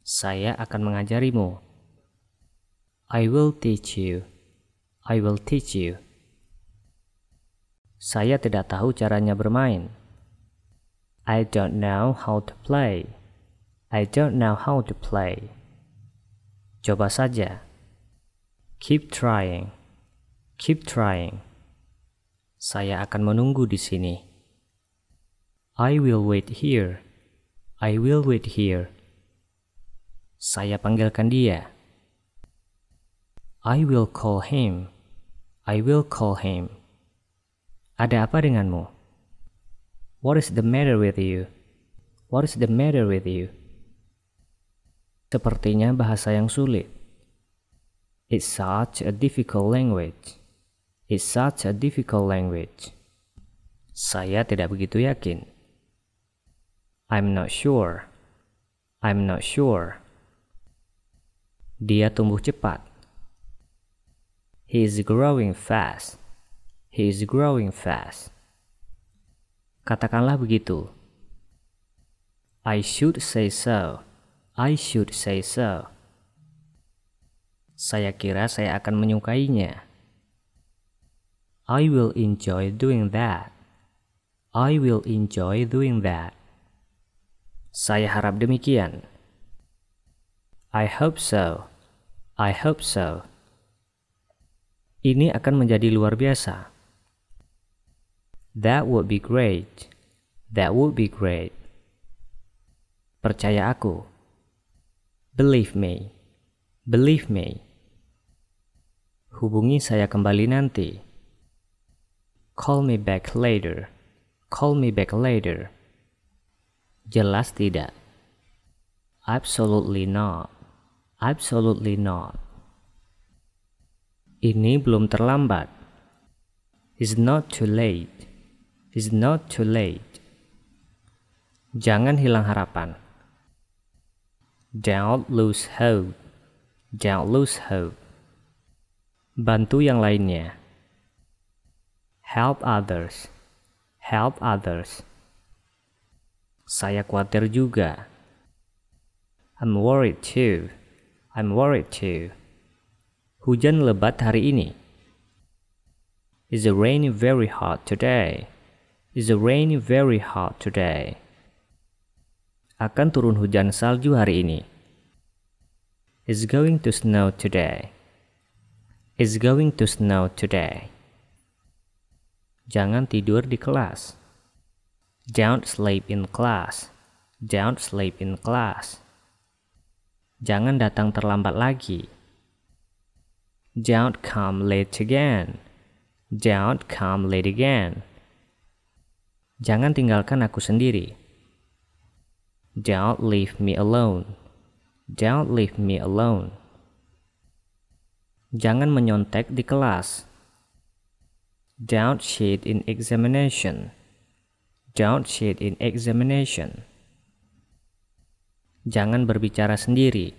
Saya akan mengajarimu. I will teach you. I will teach you. Saya tidak tahu caranya bermain. I don't know how to play. I don't know how to play. Coba saja. Keep trying. Keep trying. Saya akan menunggu di sini. I will wait here. I will wait here. Saya panggilkan dia. I will call him. I will call him. Ada apa denganmu? What is the matter with you? What is the matter with you? Sepertinya bahasa yang sulit. It's such a difficult language. It's such a difficult language. Saya tidak begitu yakin. I'm not sure. I'm not sure. Dia tumbuh cepat. He is growing fast. He is growing fast. Katakanlah begitu. I should say so. I should say so. Saya kira saya akan menyukainya. I will enjoy doing that. I will enjoy doing that. Saya harap demikian. I hope so. I hope so. Ini akan menjadi luar biasa. That would be great. That would be great. Percaya aku. Believe me. Believe me. Hubungi saya kembali nanti. Call me back later. Call me back later. Jelas tidak. Absolutely not. Absolutely not. Ini belum terlambat. It's not too late. It's not too late. Jangan hilang harapan. Don't lose hope. Don't lose hope. Bantu yang lainnya. Help others. Help others. Saya khawatir juga. I'm worried too. I'm worried too. Hujan lebat hari ini. It's raining very hard today. It's raining very hard today. Akan turun hujan salju hari ini. It's going to snow today. It's going to snow today. Jangan tidur di kelas. Don't sleep in class. Don't sleep in class. Jangan datang terlambat lagi. Don't come late again. Don't come late again. Jangan tinggalkan aku sendiri. Don't leave me alone. Don't leave me alone. Jangan menyontek di kelas. Don't cheat in examination. Don't cheat in examination. Jangan berbicara sendiri.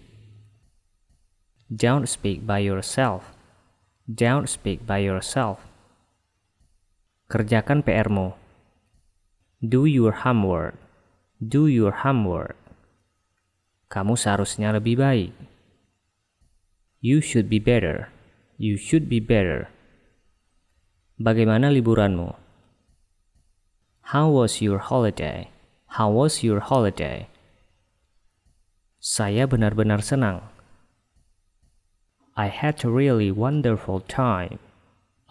Don't speak by yourself. Don't speak by yourself. Kerjakan PR-mu. Do your homework. Do your homework. Kamu seharusnya lebih baik. You should be better. You should be better. Bagaimana liburanmu? How was your holiday? How was your holiday? Saya benar-benar senang. I had a really wonderful time.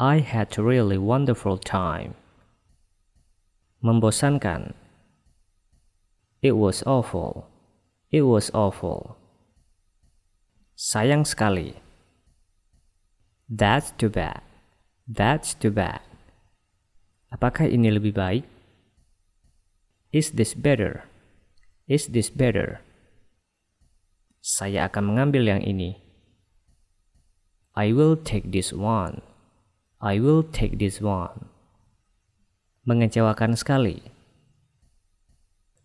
I had a really wonderful time. Membosankan. It was awful. It was awful. Sayang sekali. That's too bad. That's too bad. Apakah ini lebih baik? Is this better? Is this better? Saya akan mengambil yang ini. I will take this one. I will take this one. Mengecewakan sekali.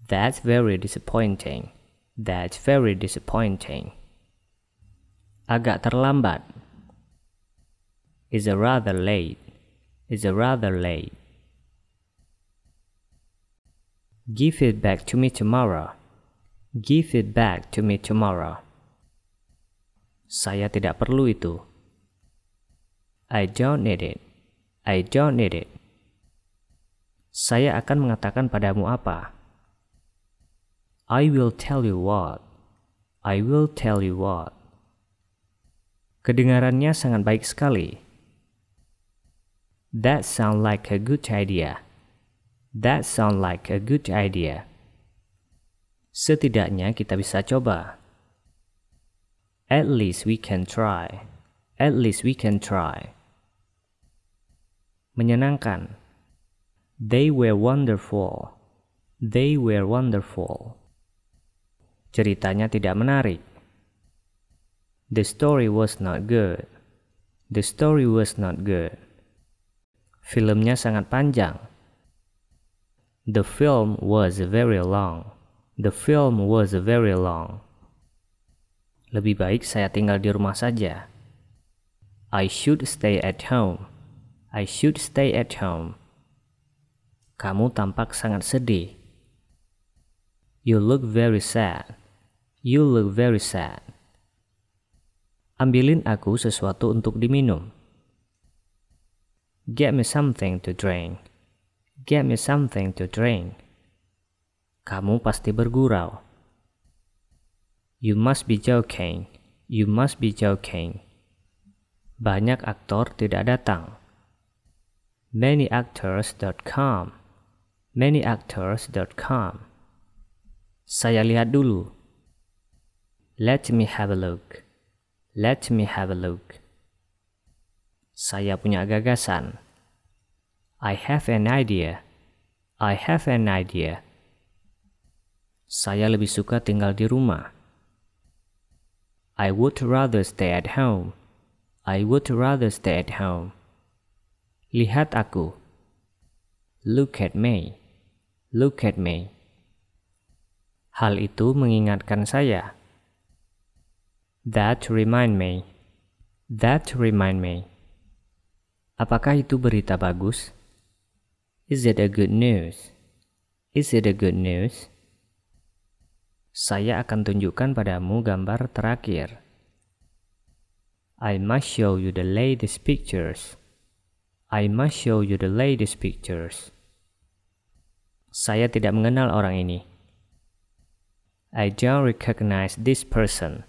That's very disappointing. That's very disappointing. Agak terlambat. It's rather late. It's rather late. Give it back to me tomorrow. Give it back to me tomorrow. Saya tidak perlu itu. I don't need it. I don't need it. Saya akan mengatakan padamu apa? I will tell you what. I will tell you what. Kedengarannya sangat baik sekali. That sounds like a good idea. That sounds like a good idea. Setidaknya kita bisa coba. At least we can try. At least we can try. Menyenangkan. They were wonderful. They were wonderful. Ceritanya tidak menarik. The story was not good. The story was not good. Filmnya sangat panjang. The film was very long. The film was very long. Lebih baik saya tinggal di rumah saja. I should stay at home. I should stay at home. Kamu tampak sangat sedih. You look very sad. You look very sad. Ambilin aku sesuatu untuk diminum. Get me something to drink. Get me something to drink. Kamu pasti bergurau. You must be joking. You must be joking. Banyak aktor tidak datang. Manyactors.com. Manyactors.com. Saya lihat dulu. Let me have a look. Let me have a look. Saya punya gagasan. I have an idea. I have an idea. Saya lebih suka tinggal di rumah. I would rather stay at home. I would rather stay at home. Lihat aku. Look at me. Look at me. Hal itu mengingatkan saya. That remind me. That remind me. Apakah itu berita bagus? Is it a good news? Is it a good news? Saya akan tunjukkan padamu gambar terakhir. I must show you the latest pictures. I must show you the latest pictures. Saya tidak mengenal orang ini. I don't recognize this person.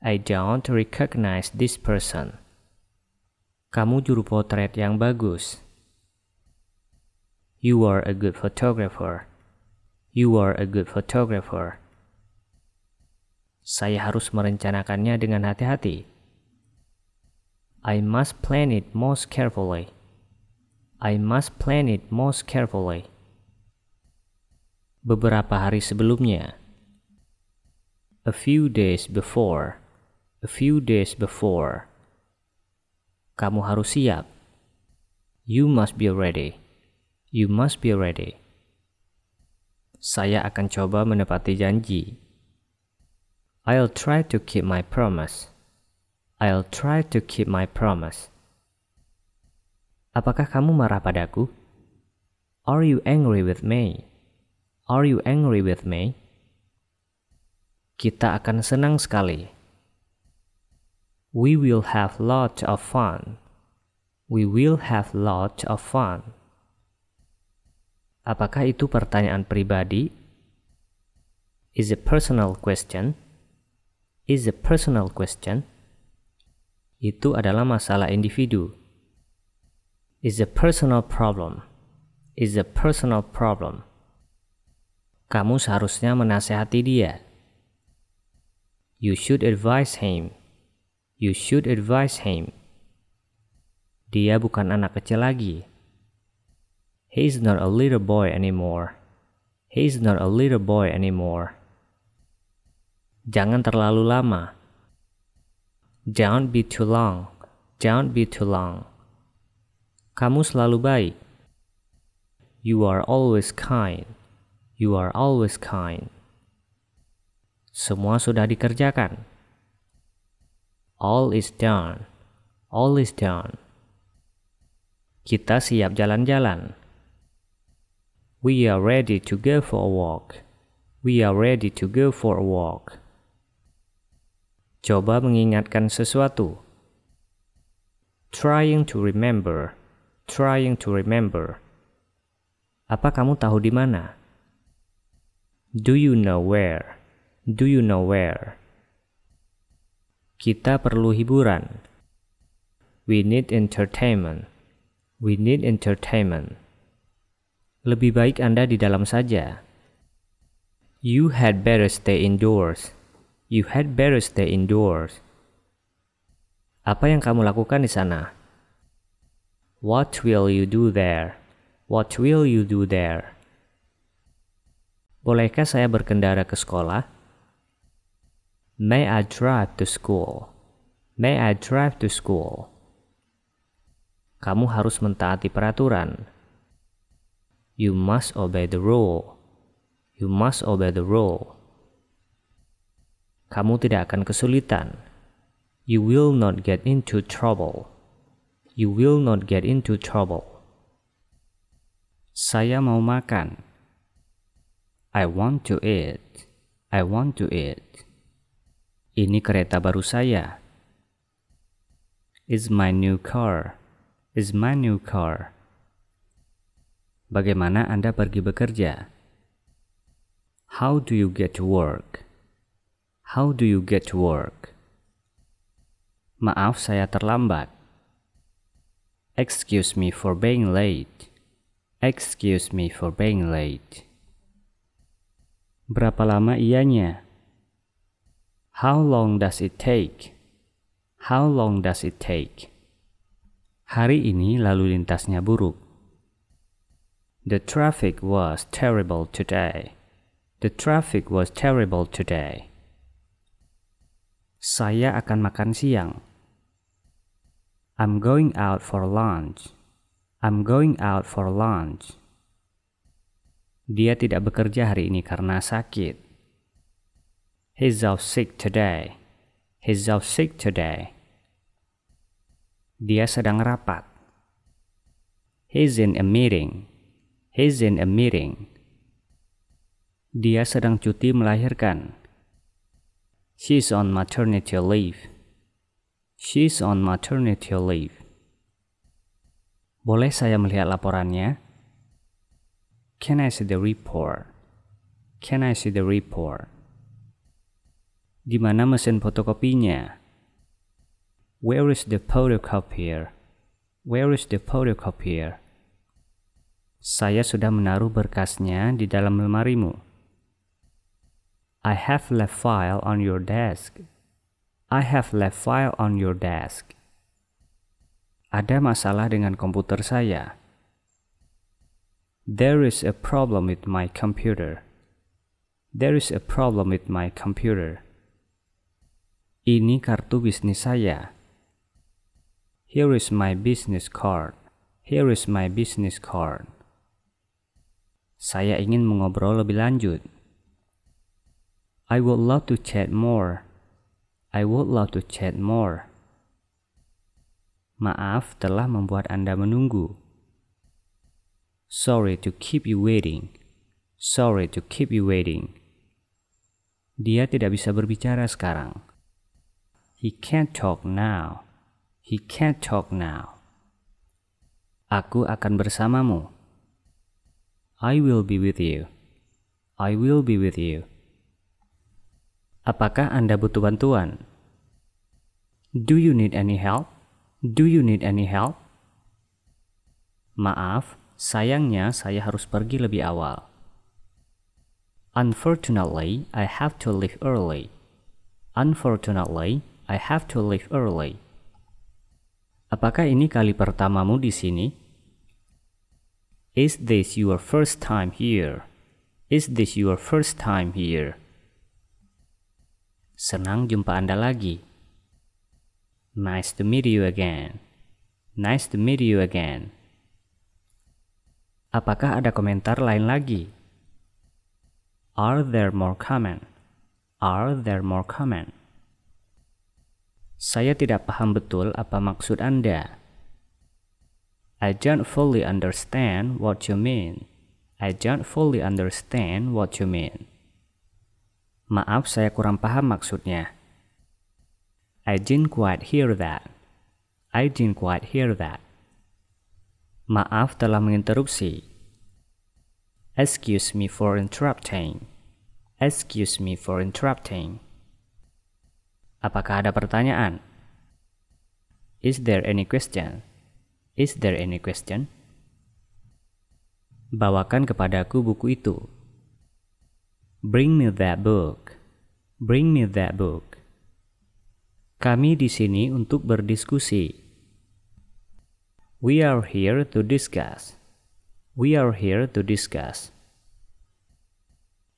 I don't recognize this person. Kamu juru potret yang bagus. You are a good photographer. You are a good photographer. Saya harus merencanakannya dengan hati-hati. I must plan it most carefully. I must plan it most carefully. Beberapa hari sebelumnya. A few days before. A few days before. Kamu harus siap. You must be ready. You must be ready. Saya akan coba menepati janji. I'll try to keep my promise. I'll try to keep my promise. Apakah kamu marah padaku? Are you angry with me? Are you angry with me? Kita akan senang sekali. We will have lots of fun. We will have lots of fun. Apakah itu pertanyaan pribadi? Is a personal question. Is a personal question. Itu adalah masalah individu. Is a personal problem. Is a personal problem. Kamu seharusnya menasehati dia. You should advise him. You should advise him. Dia bukan anak kecil lagi. He is not a little boy anymore. He is not a little boy anymore. Jangan terlalu lama. Don't be too long. Don't be too long. Kamu selalu baik. You are always kind. You are always kind. Semua sudah dikerjakan. All is done. All is done. Kita siap jalan-jalan. We are ready to go for a walk. We are ready to go for a walk. Coba mengingatkan sesuatu. Trying to remember. Trying to remember. Apa kamu tahu di mana? Do you know where? Do you know where? Kita perlu hiburan. We need entertainment. We need entertainment. Lebih baik Anda di dalam saja. You had better stay indoors. You had better stay indoors. Apa yang kamu lakukan di sana? What will you do there? What will you do there? Bolehkah saya berkendara ke sekolah? May I drive to school? May I drive to school? Kamu harus mentaati peraturan. You must obey the rule. You must obey the rule. Kamu tidak akan kesulitan. You will not get into trouble. You will not get into trouble. Saya mau makan. I want to eat. I want to eat. Ini kereta baru saya. It's my new car. It's my new car. Bagaimana Anda pergi bekerja? How do you get to work? How do you get to work? Maaf, saya terlambat. Excuse me for being late. Excuse me for being late. Berapa lama ianya? How long does it take? How long does it take? Hari ini lalu lintasnya buruk. The traffic was terrible today. The traffic was terrible today. Saya akan makan siang. I'm going out for lunch. I'm going out for lunch. Dia tidak bekerja hari ini karena sakit. He's off sick today. He's off sick today. Dia sedang rapat. He's in a meeting. He's in a meeting. Dia sedang cuti melahirkan. She's on maternity leave. She's on maternity leave. Boleh saya melihat laporannya? Can I see the report? Can I see the report? Di mana mesin fotokopinya? Where is the photocopier? Where is the photocopier? Saya sudah menaruh berkasnya di dalam lemarimu. I have left file on your desk. I have left file on your desk. Ada masalah dengan komputer saya. There is a problem with my computer. There is a problem with my computer. Ini kartu bisnis saya. Here is my business card. Here is my business card. Saya ingin mengobrol lebih lanjut. I would love to chat more. I would love to chat more. Maaf telah membuat Anda menunggu. Sorry to keep you waiting. Sorry to keep you waiting. Dia tidak bisa berbicara sekarang. He can't talk now. He can't talk now. Aku akan bersamamu. I will be with you. I will be with you. Apakah Anda butuh bantuan? Do you need any help? Do you need any help? Maaf. Sayangnya, saya harus pergi lebih awal. Unfortunately, I have to leave early. Unfortunately, I have to leave early. Apakah ini kali pertamamu di sini? Is this your first time here? Is this your first time here? Senang jumpa Anda lagi. Nice to meet you again. Nice to meet you again. Apakah ada komentar lain lagi? Are there more comment? Are there more comment? Saya tidak paham betul apa maksud Anda. I don't fully understand what you mean. I don't fully understand what you mean. Maaf, saya kurang paham maksudnya. I didn't quite hear that. I didn't quite hear that. Maaf telah menginterupsi. Excuse me for interrupting. Excuse me for interrupting. Apakah ada pertanyaan? Is there any question? Is there any question? Bawakan kepadaku buku itu. Bring me that book. Bring me that book. Kami di sini untuk berdiskusi. We are here to discuss. We are here to discuss.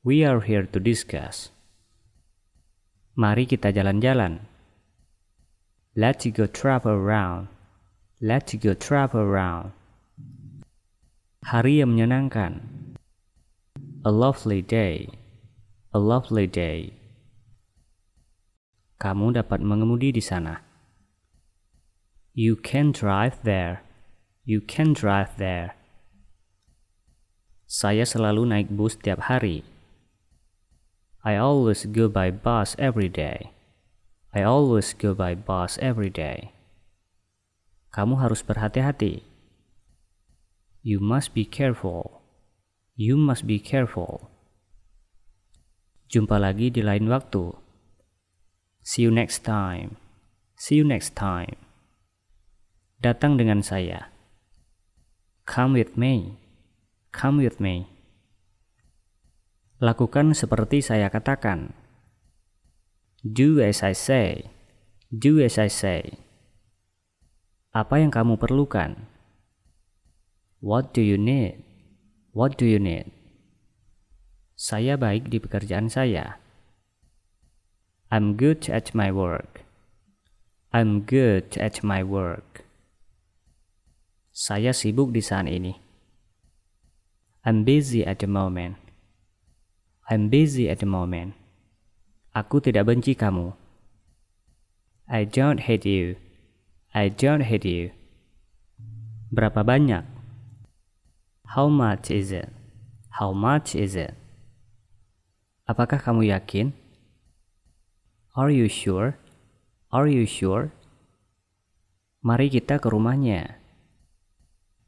We are here to discuss. Mari kita jalan-jalan. Let's go travel around. Let's go travel around. Hari yang menyenangkan. A lovely day. A lovely day. Kamu dapat mengemudi di sana. You can drive there. You can drive there. Saya selalu naik bus tiap hari. I always go by bus every day. I always go by bus every day. Kamu harus berhati-hati. You must be careful. You must be careful. Jumpa lagi di lain waktu. See you next time. See you next time. Datang dengan saya. Come with me. Come with me. Lakukan seperti saya katakan. Do as I say. Do as I say. Apa yang kamu perlukan? What do you need? What do you need? Saya baik di pekerjaan saya. I'm good at my work. I'm good at my work. Saya sibuk di saat ini. I'm busy at the moment. I'm busy at the moment. Aku tidak benci kamu. I don't hate you. I don't hate you. Berapa banyak? How much is it? How much is it? Apakah kamu yakin? Are you sure? Are you sure? Mari kita ke rumahnya.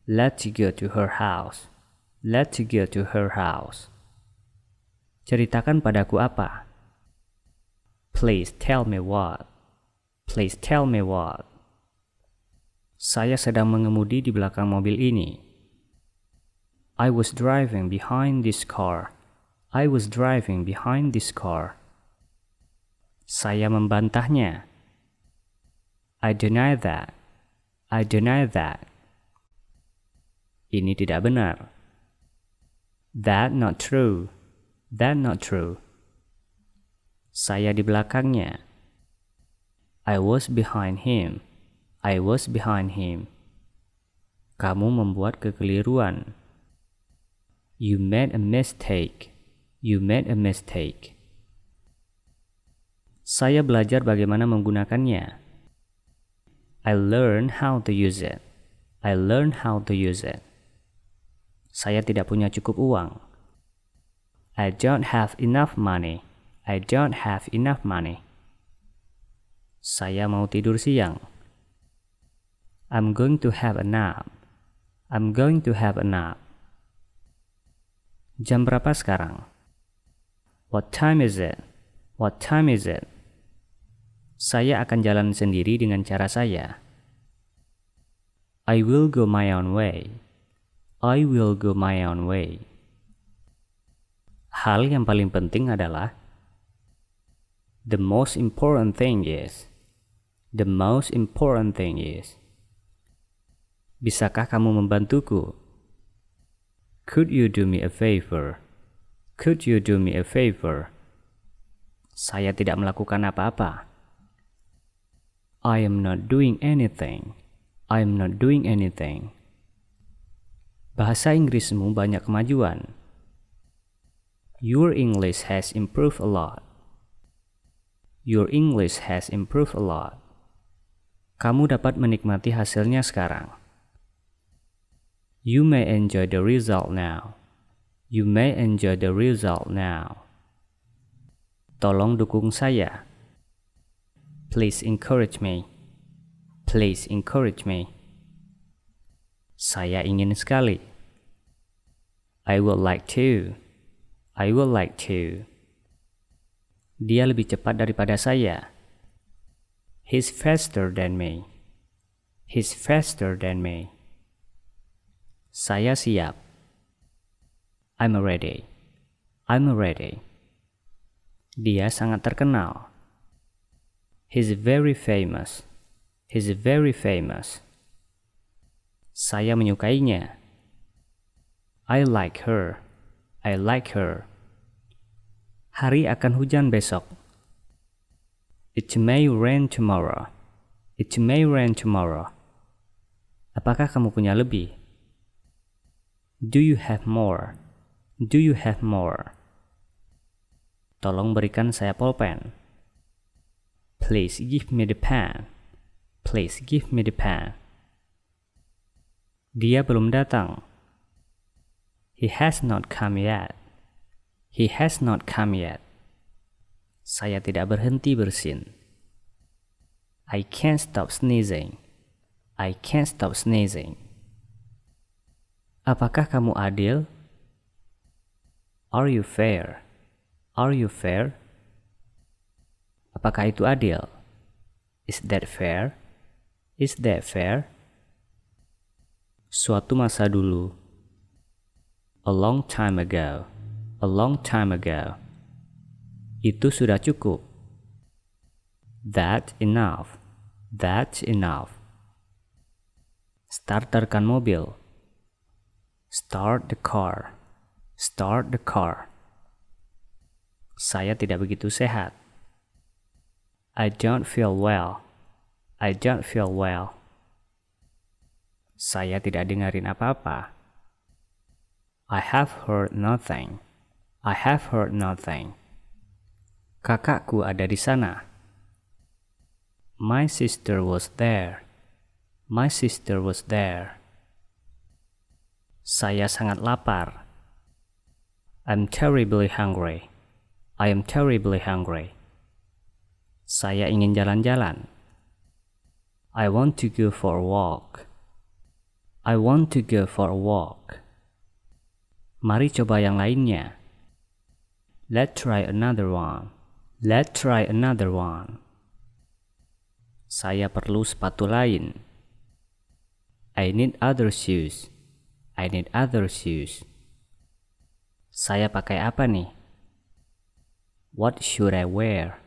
Let's go to her house. Let's go to her house. Ceritakan padaku apa? Please tell me what. Please tell me what. Saya sedang mengemudi di belakang mobil ini. I was driving behind this car. I was driving behind this car. Saya membantahnya. I deny that. I deny that. Ini tidak benar. That not true. That not true. Saya di belakangnya. I was behind him. I was behind him. Kamu membuat kekeliruan. You made a mistake. You made a mistake. Saya belajar bagaimana menggunakannya. I learned how to use it. I learned how to use it. Saya tidak punya cukup uang. I don't have enough money. I don't have enough money. Saya mau tidur siang. I'm going to have a nap. I'm going to have a nap. Jam berapa sekarang? What time is it? What time is it? Saya akan jalan sendiri dengan cara saya. I will go my own way. I will go my own way. Hal yang paling penting adalah the most important thing is. The most important thing is. Bisakah kamu membantuku? Could you do me a favor? Could you do me a favor? Saya tidak melakukan apa-apa. I am not doing anything. I am not doing anything. Bahasa Inggrismu banyak kemajuan. Your English has improved a lot. Your English has improved a lot. Kamu dapat menikmati hasilnya sekarang. You may enjoy the result now. You may enjoy the result now. Tolong dukung saya. Please encourage me. Please encourage me. Saya ingin sekali. I would like to. I would like to. Dia lebih cepat daripada saya. He's faster than me. He's faster than me. Saya siap. I'm ready. I'm ready. Dia sangat terkenal. He's very famous. He's very famous. Saya menyukainya. I like her. I like her. Hari akan hujan besok. It may rain tomorrow. It may rain tomorrow. Apakah kamu punya lebih? Do you have more? Do you have more? Tolong berikan saya pulpen. Please give me the pen. Please give me the pen. Dia belum datang. He has not come yet. He has not come yet. Saya tidak berhenti bersin. I can't stop sneezing. I can't stop sneezing. Apakah kamu adil? Are you fair? Are you fair? Apakah itu adil? Is that fair? Is that fair? Suatu masa dulu. A long time ago. A long time ago. Itu sudah cukup. That's enough. That's enough. Starterkan mobil. Start the car. Start the car. Saya tidak begitu sehat. I don't feel well. I don't feel well. Saya tidak dengarin apa-apa. I have heard nothing. I have heard nothing. Kakakku ada di sana. My sister was there. My sister was there. Saya sangat lapar. I'm terribly hungry. I am terribly hungry. Saya ingin jalan-jalan. I want to go for a walk. I want to go for a walk. Mari coba yang lainnya. Let's try another one. Let's try another one. Saya perlu sepatu lain. I need other shoes. I need other shoes. Saya pakai apa nih? What should I wear?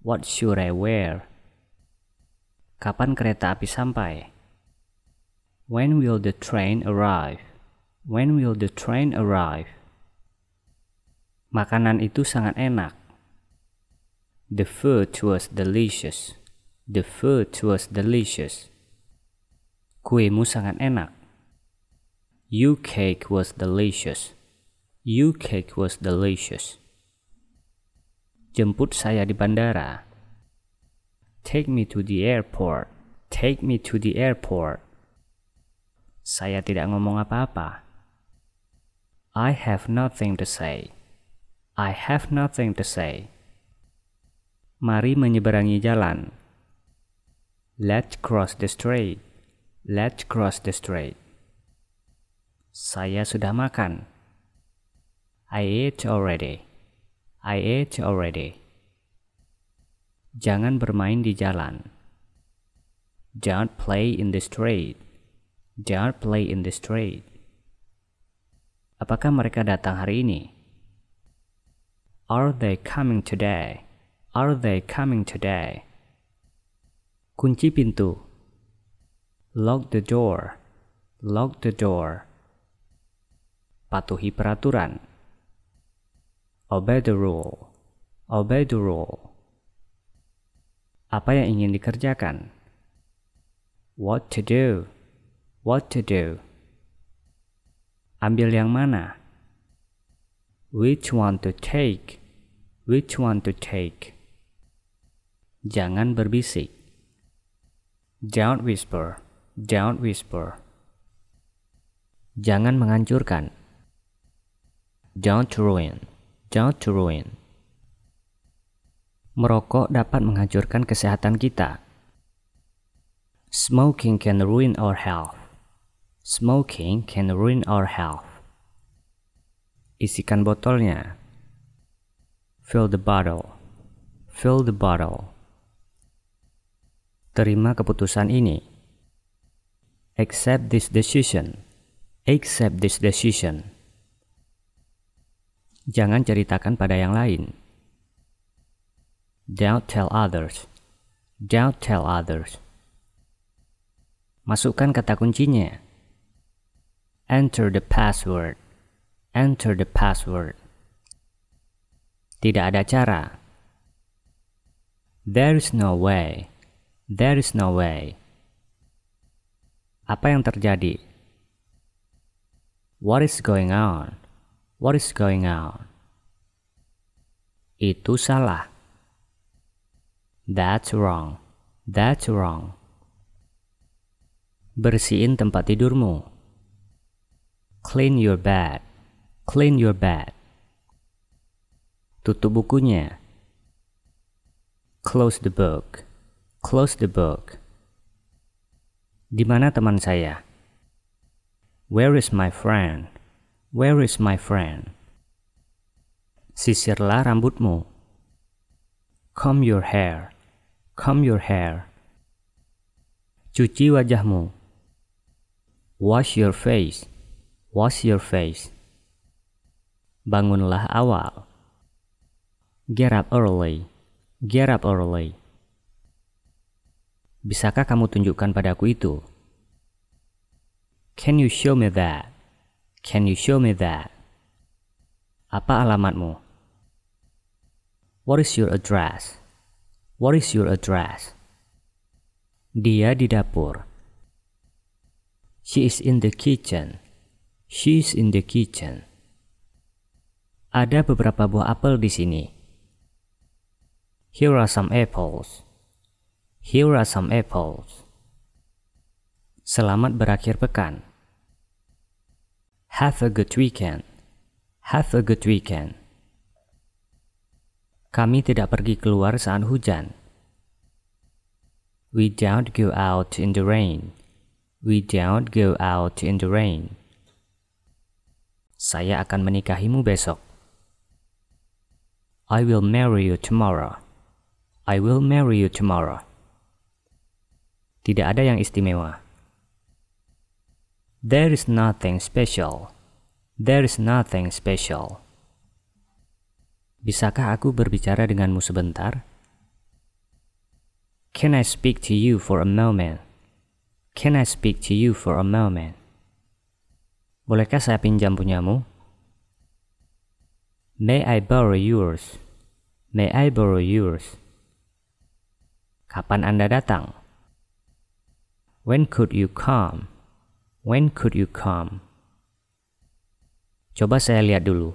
What should I wear? Kapan kereta api sampai? When will the train arrive? When will the train arrive? Makanan itu sangat enak. The food was delicious. The food was delicious. Kuemu sangat enak. Your cake was delicious. Your cake was delicious. Jemput saya di bandara. Take me to the airport. Take me to the airport. Saya tidak ngomong apa-apa. I have nothing to say. I have nothing to say. Mari menyeberangi jalan. Let's cross the street. Let's cross the street. Saya sudah makan. I ate already. I ate already. Jangan bermain di jalan. Don't play in the street. Don't play in the street. Apakah mereka datang hari ini? Are they coming today? Are they coming today? Kunci pintu. Lock the door. Lock the door. Patuhi peraturan. Obey the rule. Obey the rule. Apa yang ingin dikerjakan? What to do? What to do? Ambil yang mana? Which one to take? Which one to take? Jangan berbisik. Don't whisper. Don't whisper. Jangan menghancurkan. Don't ruin. Don't ruin. Merokok dapat menghancurkan kesehatan kita. Smoking can ruin our health. Smoking can ruin our health. Isikan botolnya. Fill the bottle. Fill the bottle. Terima keputusan ini. Accept this decision. Accept this decision. Jangan ceritakan pada yang lain. Don't tell others. Don't tell others. Masukkan kata kuncinya. Enter the password. Enter the password. Tidak ada cara. There is no way. There is no way. Apa yang terjadi? What is going on? What is going on? Itu salah. That's wrong. That's wrong. Bersihin tempat tidurmu. Clean your bed. Clean your bed. Tutup bukunya. Close the book. Close the book. Di mana teman saya? Where is my friend? Where is my friend? Sisirlah rambutmu. Comb your hair. Comb your hair. Cuci wajahmu. Wash your face. Wash your face. Bangunlah awal. Get up early. Get up early. Bisakah kamu tunjukkan padaku itu? Can you show me that? Can you show me that? Apa alamatmu? What is your address? What is your address? Dia di dapur. She is in the kitchen. She is in the kitchen. Ada beberapa buah apel di sini. Here are some apples. Here are some apples. Selamat berakhir pekan. Have a good weekend. Have a good weekend. Kami tidak pergi keluar saat hujan. We don't go out in the rain. We don't go out in the rain. Saya akan menikahimu besok. I will marry you tomorrow. I will marry you tomorrow. Tidak ada yang istimewa. There is nothing special. There is nothing special. Bisakah aku berbicara denganmu sebentar? Can I speak to you for a moment? Can I speak to you for a moment? Bolehkah saya pinjam punyamu? May I borrow yours? May I borrow yours? Kapan Anda datang? When could you come? When could you come? Coba saya lihat dulu.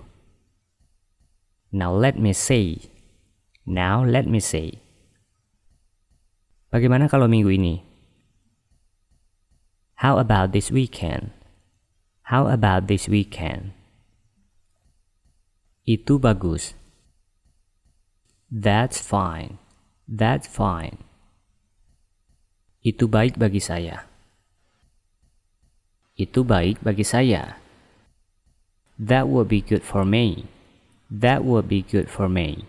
Now let me see. Now let me see. Bagaimana kalau minggu ini? How about this weekend? How about this weekend? Itu bagus. That's fine. That's fine. Itu baik bagi saya. Itu baik bagi saya. That would be good for me. That would be good for me.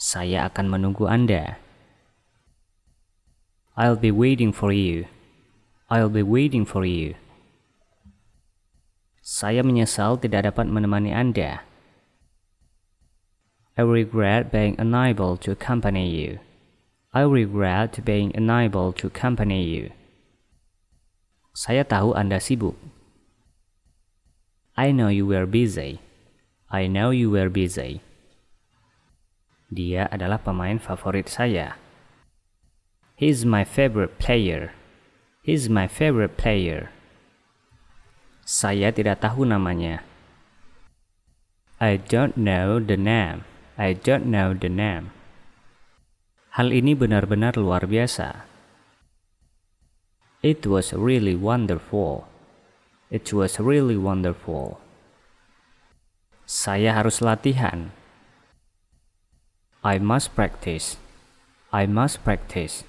Saya akan menunggu Anda. I'll be waiting for you. I'll be waiting for you. Saya menyesal tidak dapat menemani Anda. I regret being unable to accompany you. I regret being unable to accompany you. Saya tahu Anda sibuk. I know you were busy. I know you were busy. Dia adalah pemain favorit saya. He's my favorite player. He's my favorite player. Saya tidak tahu namanya. I don't know the name. I don't know the name. Hal ini benar-benar luar biasa. It was really wonderful. It was really wonderful. Saya harus latihan. I must practice. I must practice.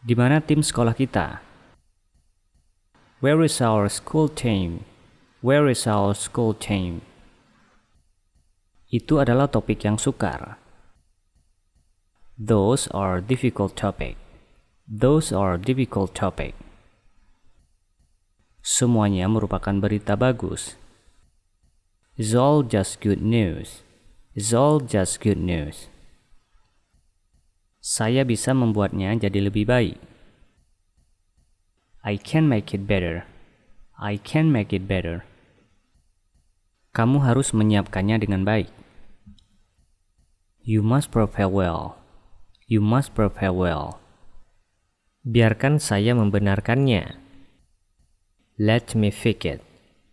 Di mana tim sekolah kita? Where is our school team? Where is our school team? Itu adalah topik yang sukar. Those are difficult topic. Those are difficult topic. Semuanya merupakan berita bagus. It's all just good news. It's all just good news. Saya bisa membuatnya jadi lebih baik. I can make it better. I can make it better. Kamu harus menyiapkannya dengan baik. You must prepare well. You must prepare well. Biarkan saya membenarkannya. Let me fix it.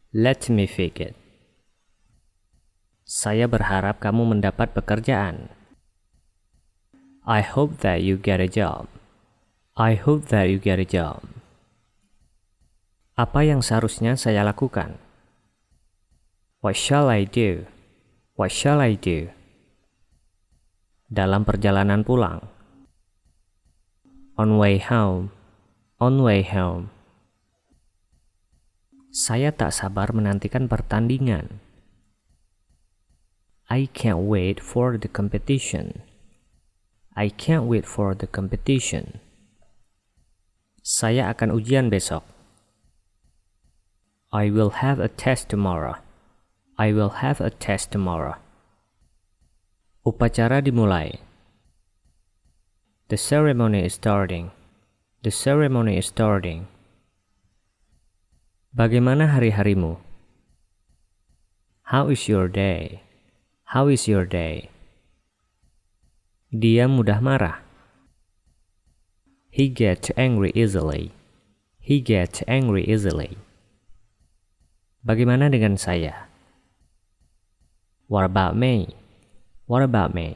Let me fix it. Saya berharap kamu mendapat pekerjaan. I hope that you get a job. I hope that you get a job. Apa yang seharusnya saya lakukan? What shall I do? What shall I do? Dalam perjalanan pulang. On way home. On way home. Saya tak sabar menantikan pertandingan. I can't wait for the competition. I can't wait for the competition. Saya akan ujian besok. I will have a test tomorrow. I will have a test tomorrow. Upacara dimulai. The ceremony is starting. The ceremony is starting. Bagaimana hari-harimu? How is your day? How is your day? Dia mudah marah. He gets angry easily. He gets angry easily. Bagaimana dengan saya? What about me? What about me?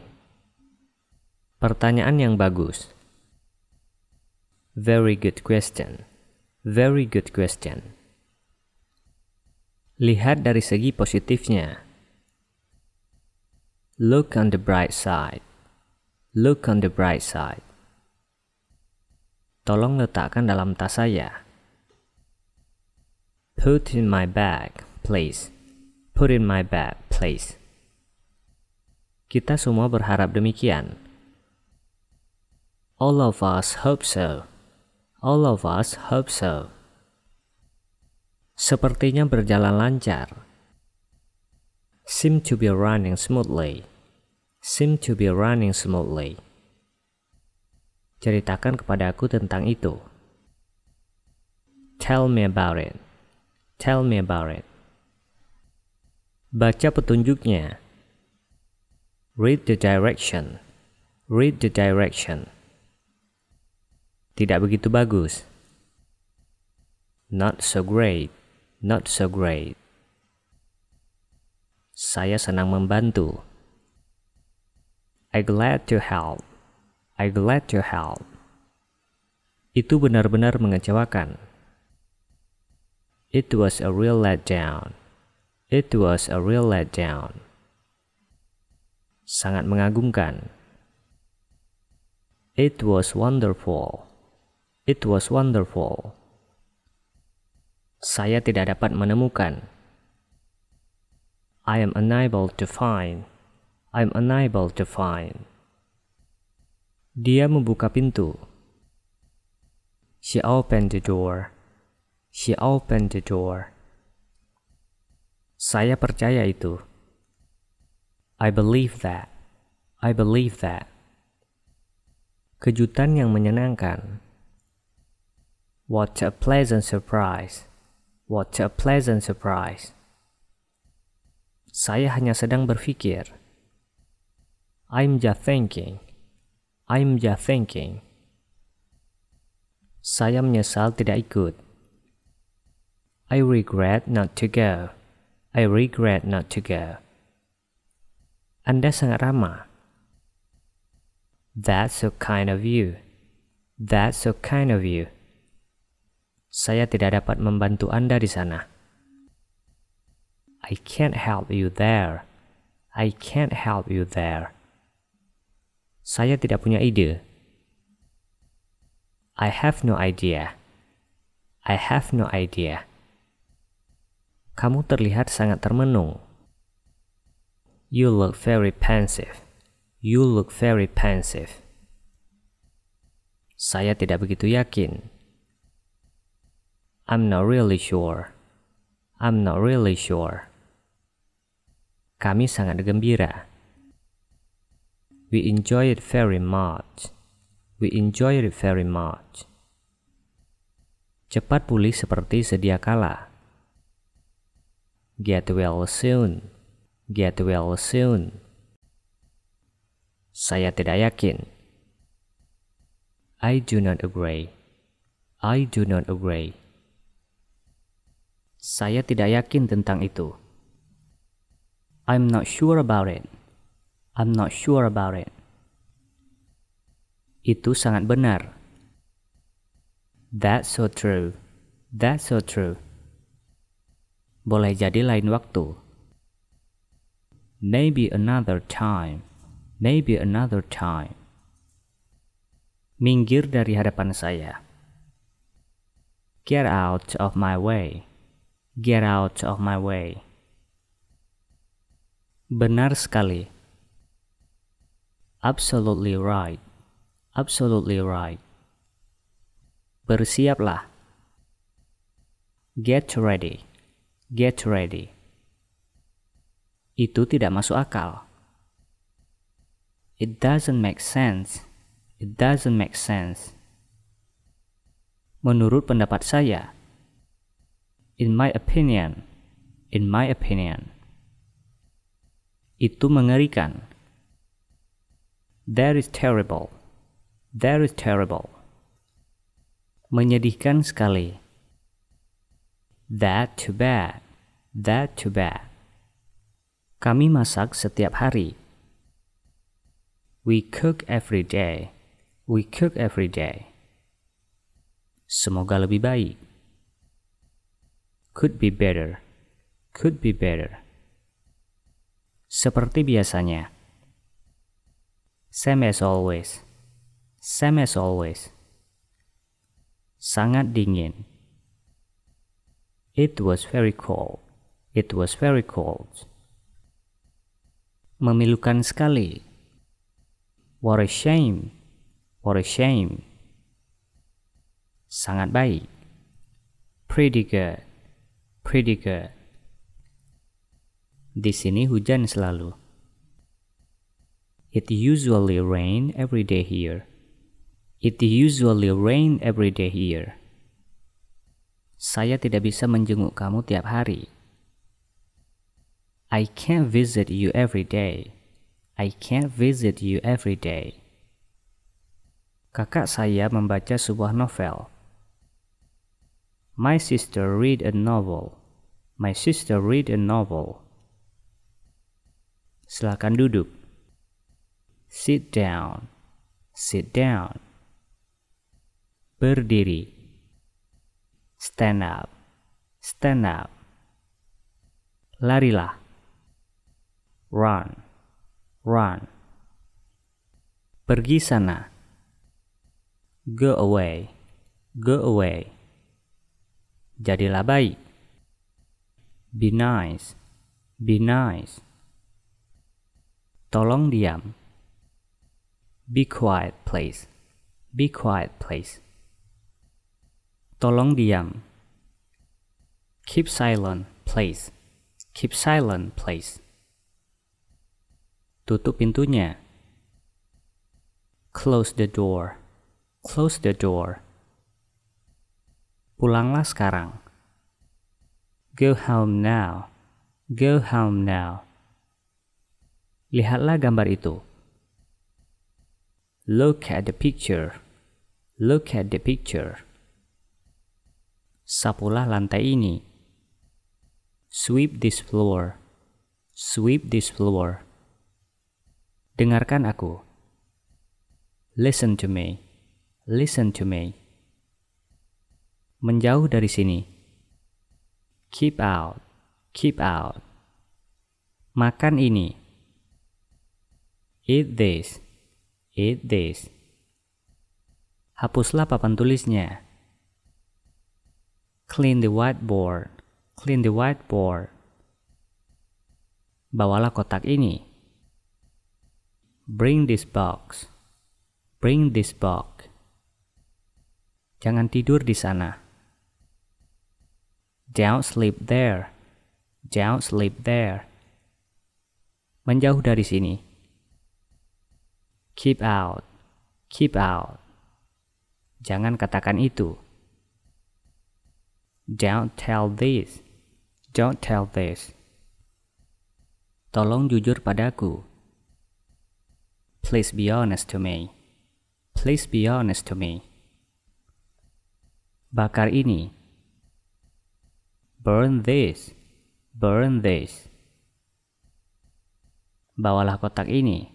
Pertanyaan yang bagus. Very good question. Very good question. Lihat dari segi positifnya. Look on the bright side. Look on the bright side. Tolong letakkan dalam tas saya. Put in my bag, please. Put in my bag, please. Kita semua berharap demikian. All of us hope so. All of us hope so. Sepertinya berjalan lancar. Seem to be running smoothly. Seem to be running smoothly. Ceritakan kepada aku tentang itu. Tell me about it. Tell me about it. Baca petunjuknya. Read the direction. Read the direction. Tidak begitu bagus. Not so great. Not so great. Saya senang membantu. I glad to help. I glad to help. Itu benar-benar mengecewakan. It was a real letdown. It was a real letdown. Sangat mengagumkan. It was wonderful. It was wonderful. Saya tidak dapat menemukan. I am unable to find. I'm unable to find. Dia membuka pintu. She opened the door. She opened the door. Saya percaya itu. I believe that. I believe that. Kejutan yang menyenangkan. What a pleasant surprise. What a pleasant surprise. Saya hanya sedang berpikir. I'm just thinking. I'm just thinking. Saya menyesal tidak ikut. I regret not to go. I regret not to go. Anda sangat ramah. That's so kind of you. That's so kind of you. Saya tidak dapat membantu Anda di sana. I can't help you there. I can't help you there. Saya tidak punya ide. I have no idea. I have no idea. Kamu terlihat sangat termenung. You look very pensive. You look very pensive. Saya tidak begitu yakin. I'm not really sure. I'm not really sure. Kami sangat gembira. We enjoy it very much. We enjoy it very much. Cepat pulih seperti sedia kala. Get well soon. Get well soon. Saya tidak yakin. I do not agree. I do not agree. Saya tidak yakin tentang itu. I'm not sure about it. I'm not sure about it. Itu sangat benar. That's so true. That's so true. Boleh jadi lain waktu. Maybe another time. Maybe another time. Minggir dari hadapan saya. Get out of my way. Get out of my way. Benar sekali. Absolutely right. Absolutely right. Bersiaplah. Get ready. Get ready. Itu tidak masuk akal. It doesn't make sense. It doesn't make sense. Menurut pendapat saya. In my opinion. In my opinion. Itu mengerikan. That is terrible. That is terrible. Menyedihkan sekali. That too bad. That too bad. Kami masak setiap hari. We cook every day. We cook every day. Semoga lebih baik. Could be better. Could be better. Seperti biasanya. Same as always. Same as always. Sangat dingin. It was very cold. It was very cold. Memilukan sekali. What a shame. What a shame. Sangat baik. Pretty good. Pretty good. Di sini hujan selalu. It usually rains every day here. It usually rains every day here. Saya tidak bisa menjenguk kamu tiap hari. I can't visit you every day. I can't visit you every day. Kakak saya membaca sebuah novel. My sister read a novel. My sister read a novel. Silakan duduk. Sit down. Sit down. Berdiri. Stand up. Stand up. Larilah. Run. Run. Pergi sana. Go away. Go away. Jadilah baik. Be nice. Be nice. Tolong diam. Be quiet, please. Be quiet, please. Tolong diam. Keep silent, please. Keep silent, please. Tutup pintunya. Close the door. Close the door. Pulanglah sekarang. Go home now. Go home now. Lihatlah gambar itu. Look at the picture. Look at the picture. Sapulah lantai ini. Sweep this floor. Sweep this floor. Dengarkan aku. Listen to me. Listen to me. Menjauh dari sini. Keep out. Keep out. Makan ini. Eat this. Eat this. Hapuslah papan tulisnya. Clean the whiteboard. Clean the whiteboard. Bawalah kotak ini. Bring this box. Bring this box. Jangan tidur di sana. Don't sleep there. Don't sleep there. Menjauh dari sini. Keep out. Keep out. Jangan katakan itu. Don't tell this. Don't tell this. Tolong jujur padaku. Please be honest to me. Please be honest to me. Bakar ini. Burn this. Burn this. Bawalah kotak ini.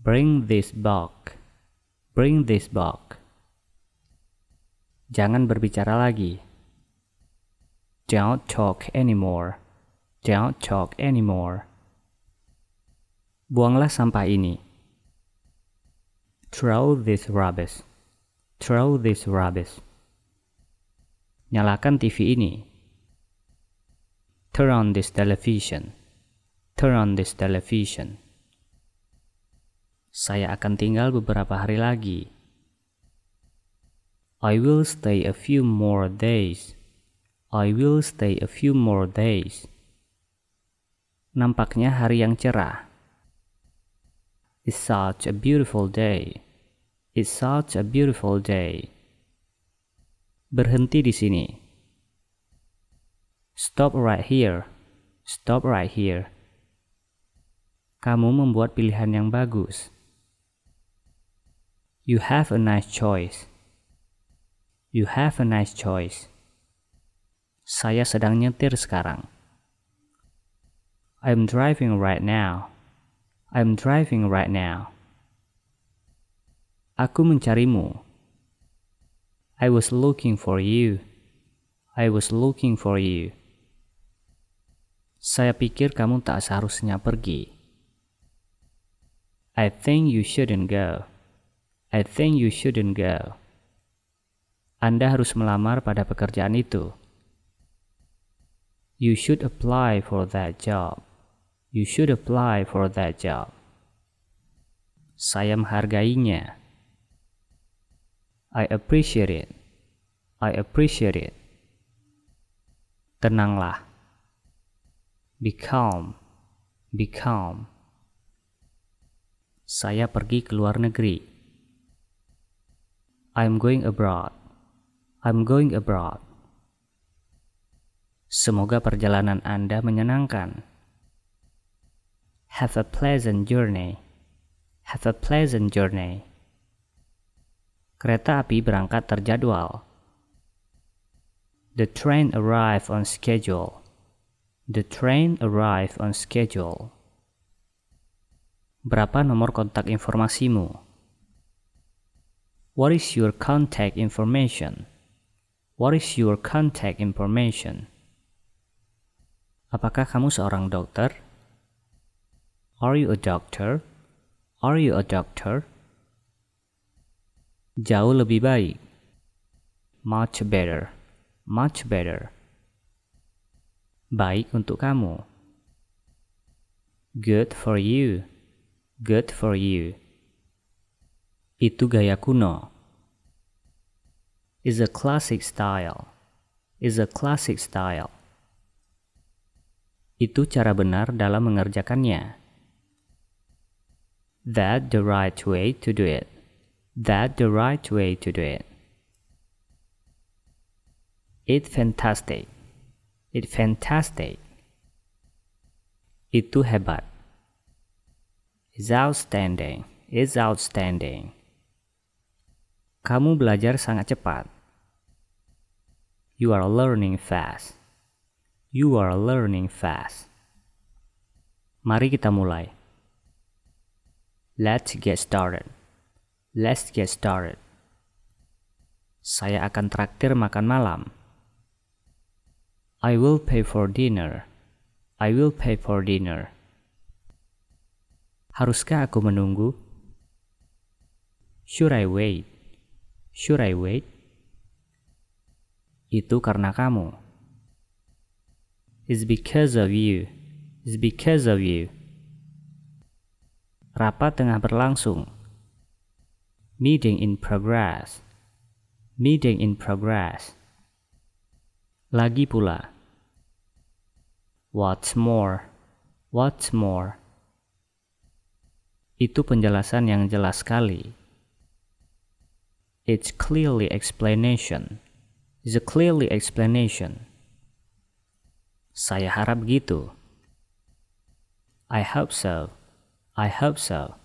Bring this box. Bring this box. Jangan berbicara lagi. Don't talk anymore. Don't talk anymore. Buanglah sampah ini. Throw this rubbish. Throw this rubbish. Nyalakan TV ini. Turn on this television. Turn on this television. Saya akan tinggal beberapa hari lagi. I will stay a few more days. I will stay a few more days. Nampaknya hari yang cerah. It's such a beautiful day. It's such a beautiful day. Berhenti di sini. Stop right here. Stop right here. Kamu membuat pilihan yang bagus. You have a nice choice. You have a nice choice. Saya sedang nyetir sekarang. I'm driving right now. I'm driving right now. Aku mencarimu. I was looking for you. I was looking for you. Saya pikir kamu tak seharusnya pergi. I think you shouldn't go. I think you shouldn't go. Anda harus melamar pada pekerjaan itu. You should apply for that job. You should apply for that job. Saya menghargainya. I appreciate it. I appreciate it. Tenanglah. Be calm. Be calm. Saya pergi ke luar negeri. I'm going abroad. I'm going abroad. Semoga perjalanan Anda menyenangkan. Have a pleasant journey. Have a pleasant journey. Kereta api berangkat terjadwal. The train arrived on schedule. The train arrived on schedule. Berapa nomor kontak informasimu? What is your contact information? What is your contact information? Apakah kamu seorang dokter? Are you a doctor? Are you a doctor? Jauh lebih baik. Much better. Much better. Baik untuk kamu. Good for you. Good for you. Itu gaya kuno. Is a classic style. Is a classic style. Itu cara benar dalam mengerjakannya. That the right way to do it. That the right way to do it. It's fantastic. It's fantastic. Itu hebat. It's outstanding. It's outstanding. Kamu belajar sangat cepat. You are learning fast. You are learning fast. Mari kita mulai. Let's get started. Let's get started. Saya akan traktir makan malam. I will pay for dinner. I will pay for dinner. Haruskah aku menunggu? Should I wait? Should I wait? Itu karena kamu. It's because of you. It's because of you. Rapat tengah berlangsung. Meeting in progress. Meeting in progress. Lagi pula. What's more? What's more? Itu penjelasan yang jelas sekali. It's clearly explanation. It's a clearly explanation. Saya harap gitu. I hope so. I hope so.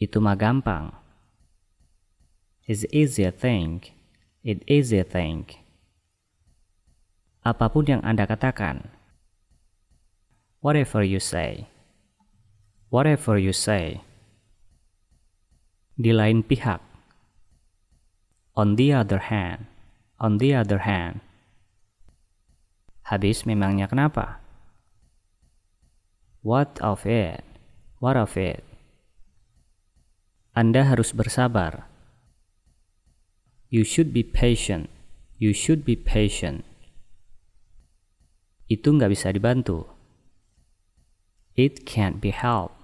Itu mah gampang. It's easy to think. It's easy to think. Apapun yang Anda katakan. Whatever you say. Whatever you say. Di lain pihak. On the other hand. On the other hand. Habis memangnya kenapa? What of it? What of it? Anda harus bersabar. You should be patient. You should be patient. Itu nggak bisa dibantu. It can't be helped.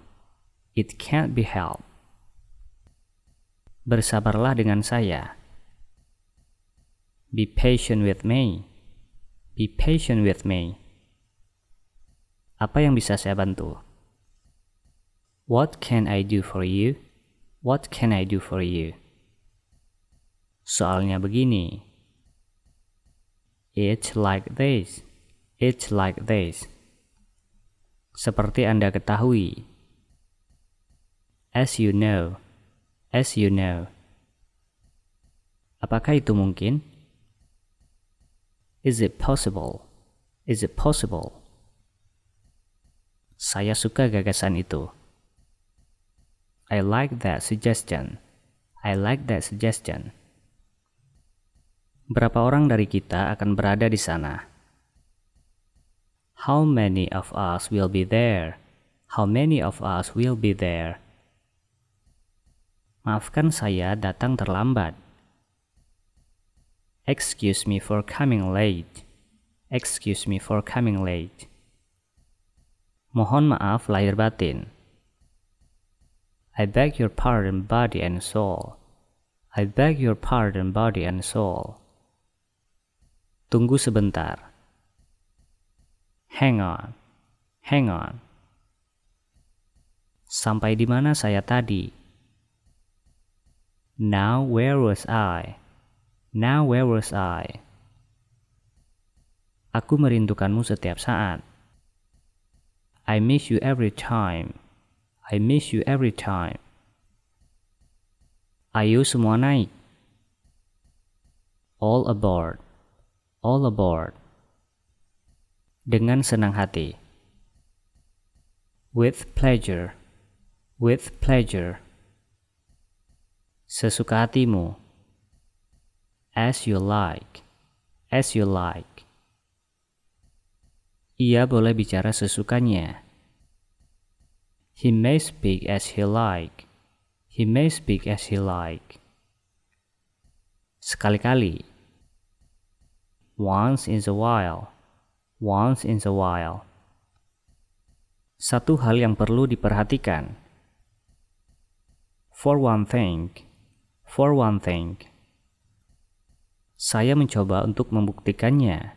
It can't be helped. Bersabarlah dengan saya. Be patient with me. Be patient with me. Apa yang bisa saya bantu? What can I do for you? What can I do for you? Soalnya begini. It's like this. It's like this. Seperti Anda ketahui. As you know. As you know. Apakah itu mungkin? Is it possible? Is it possible? Saya suka gagasan itu. I like that suggestion. I like that suggestion. Berapa orang dari kita akan berada di sana? How many of us will be there? How many of us will be there? Maafkan saya datang terlambat. Excuse me for coming late. Excuse me for coming late. Mohon maaf lahir batin. I beg your pardon body and soul. I beg your pardon body and soul. Tunggu sebentar. Hang on. Hang on. Sampai di mana saya tadi? Now where was I? Now where was I? Aku merindukanmu setiap saat. I miss you every time. I miss you every time. Ayo semua naik. All aboard. All aboard. Dengan senang hati. With pleasure. With pleasure. Sesuka hatimu. As you like. As you like. Ia boleh bicara sesukanya. He may speak as he like. He may speak as he like. Sekali-kali. Once in a while. Once in a while. Satu hal yang perlu diperhatikan. For one thing. For one thing. Saya mencoba untuk membuktikannya.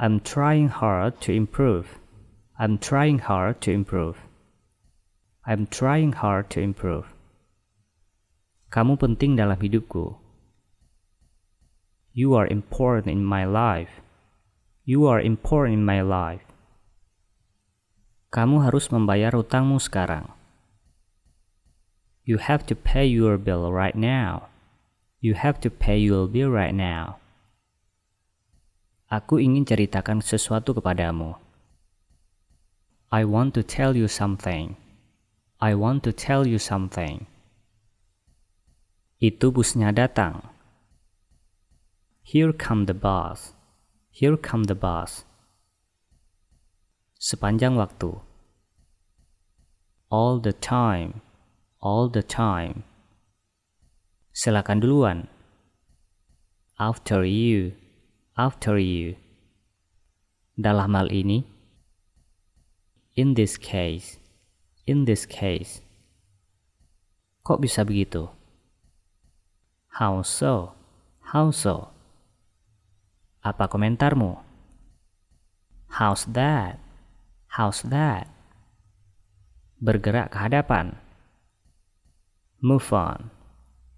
I'm trying hard to improve. I'm trying hard to improve. I'm trying hard to improve. Kamu penting dalam hidupku. You are important in my life. You are important in my life. Kamu harus membayar hutangmu sekarang. You have to pay your bill right now. You have to pay your bill right now. Aku ingin ceritakan sesuatu kepadamu. I want to tell you something. I want to tell you something. Itu busnya datang. Here come the bus. Here come the bus. Sepanjang waktu. All the time. All the time. Silakan duluan. After you. After you. Dalam hal ini. In this case. In this case. Kok bisa begitu? How so? How so? Apa komentarmu? How's that? How's that? Bergerak ke hadapan. Move on.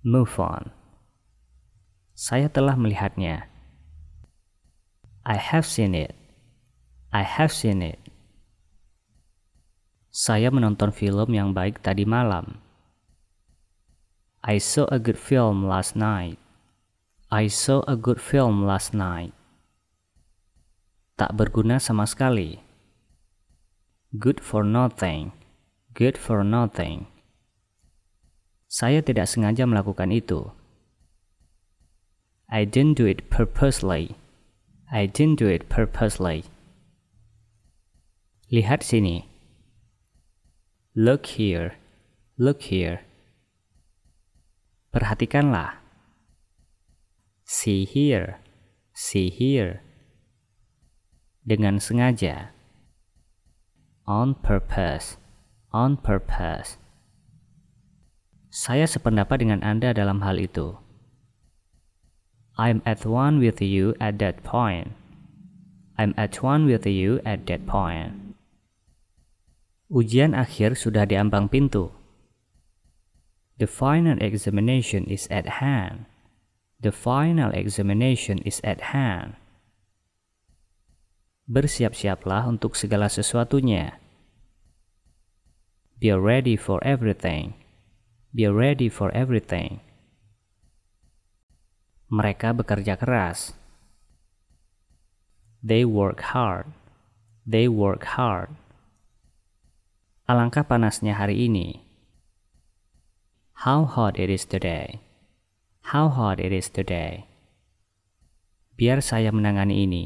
Move on. Saya telah melihatnya. I have seen it. I have seen it. Saya menonton film yang baik tadi malam. I saw a good film last night. I saw a good film last night. Tak berguna sama sekali. Good for nothing. Good for nothing. Saya tidak sengaja melakukan itu. I didn't do it purposely. I didn't do it purposely. Lihat sini. Look here. Look here. Perhatikanlah. See here. See here. Dengan sengaja. On purpose. On purpose. Saya sependapat dengan Anda dalam hal itu. I'm at one with you at that point. I'm at one with you at that point. Ujian akhir sudah di ambang pintu. The final examination is at hand. The final examination is at hand. Bersiap-siaplah untuk segala sesuatunya. Be ready for everything. Be ready for everything. Mereka bekerja keras. They work hard. They work hard. Alangkah panasnya hari ini. How hot it is today. How hot it is today. Biar saya menangani ini.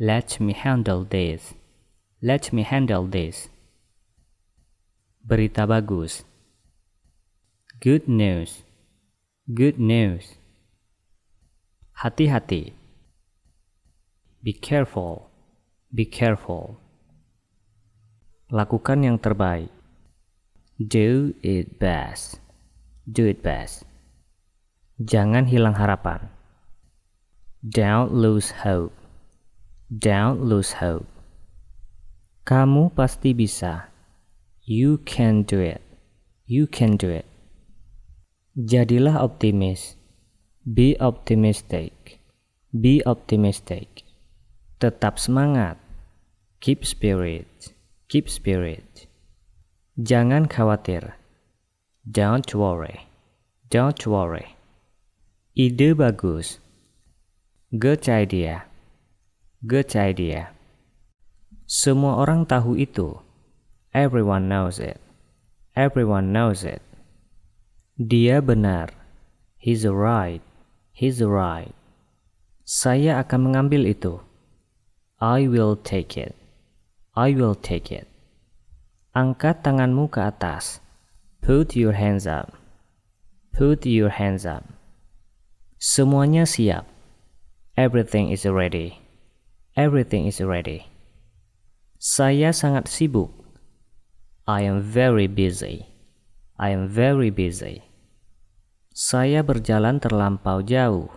Let me handle this. Let me handle this. Berita bagus. Good news. Good news. Hati-hati. Be careful. Be careful. Lakukan yang terbaik. Do it best. Do it best. Jangan hilang harapan. Don't lose hope. Don't lose hope. Kamu pasti bisa. You can do it. You can do it. Jadilah optimis. Be optimistic. Be optimistic. Tetap semangat. Keep spirit. Keep spirit. Jangan khawatir. Don't worry. Don't worry. Ide bagus. Good idea. Good idea. Semua orang tahu itu. Everyone knows it. Everyone knows it. Dia benar. He's right. He's right. Saya akan mengambil itu. I will take it. I will take it. Angkat tanganmu ke atas. Put your hands up. Put your hands up. Semuanya siap. Everything is ready. Everything is ready. Saya sangat sibuk. I am very busy. I am very busy. Saya berjalan terlampau jauh.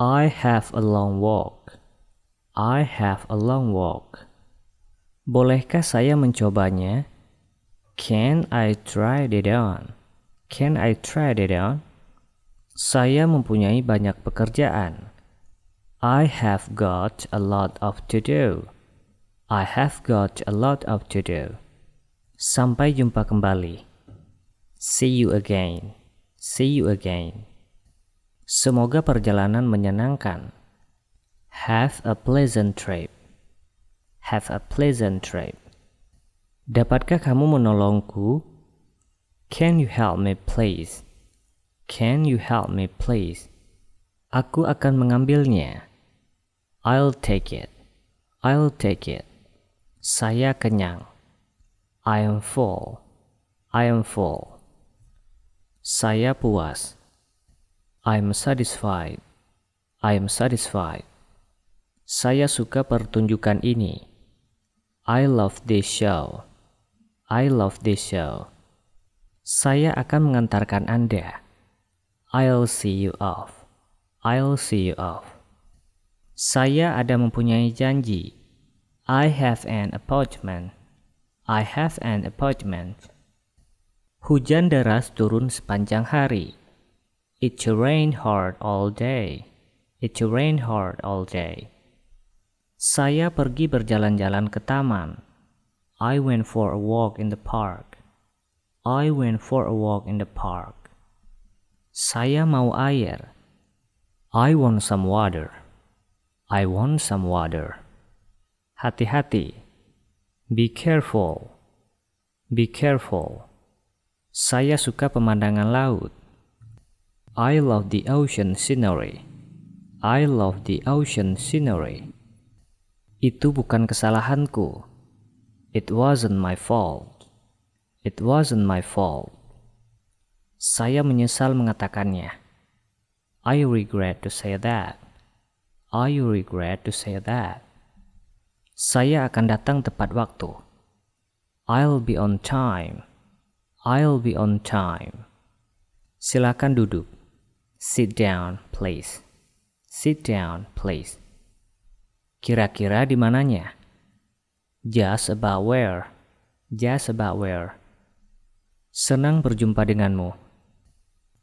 I have a long walk. I have a long walk. Bolehkah saya mencobanya? Can I try it on? Can I try it on? Saya mempunyai banyak pekerjaan. I have got a lot of to do. I have got a lot of to do. Sampai jumpa kembali. See you again. See you again. Semoga perjalanan menyenangkan. Have a pleasant trip. Have a pleasant trip. Dapatkah kamu menolongku? Can you help me please? Can you help me please? Aku akan mengambilnya. I'll take it. I'll take it. Saya kenyang. I am full. I am full. Saya puas. I am satisfied. I am satisfied. Saya suka pertunjukan ini. I love this show. I love this show. Saya akan mengantarkan Anda. I'll see you off. I'll see you off. Saya ada mempunyai janji. I have an appointment. I have an appointment. Hujan deras turun sepanjang hari. It rained hard all day. It rained hard all day. Saya pergi berjalan-jalan ke taman. I went for a walk in the park. I went for a walk in the park. Saya mau air. I want some water. I want some water. Hati-hati. Be careful. Be careful. Saya suka pemandangan laut. I love the ocean scenery. I love the ocean scenery. Itu bukan kesalahanku. It wasn't my fault. It wasn't my fault. Saya menyesal mengatakannya. I regret to say that. I regret to say that. Saya akan datang tepat waktu. I'll be on time. I'll be on time. Silakan duduk. Sit down, please. Sit down, please. Kira-kira di mananya? Just about where? Just about where? Senang berjumpa denganmu.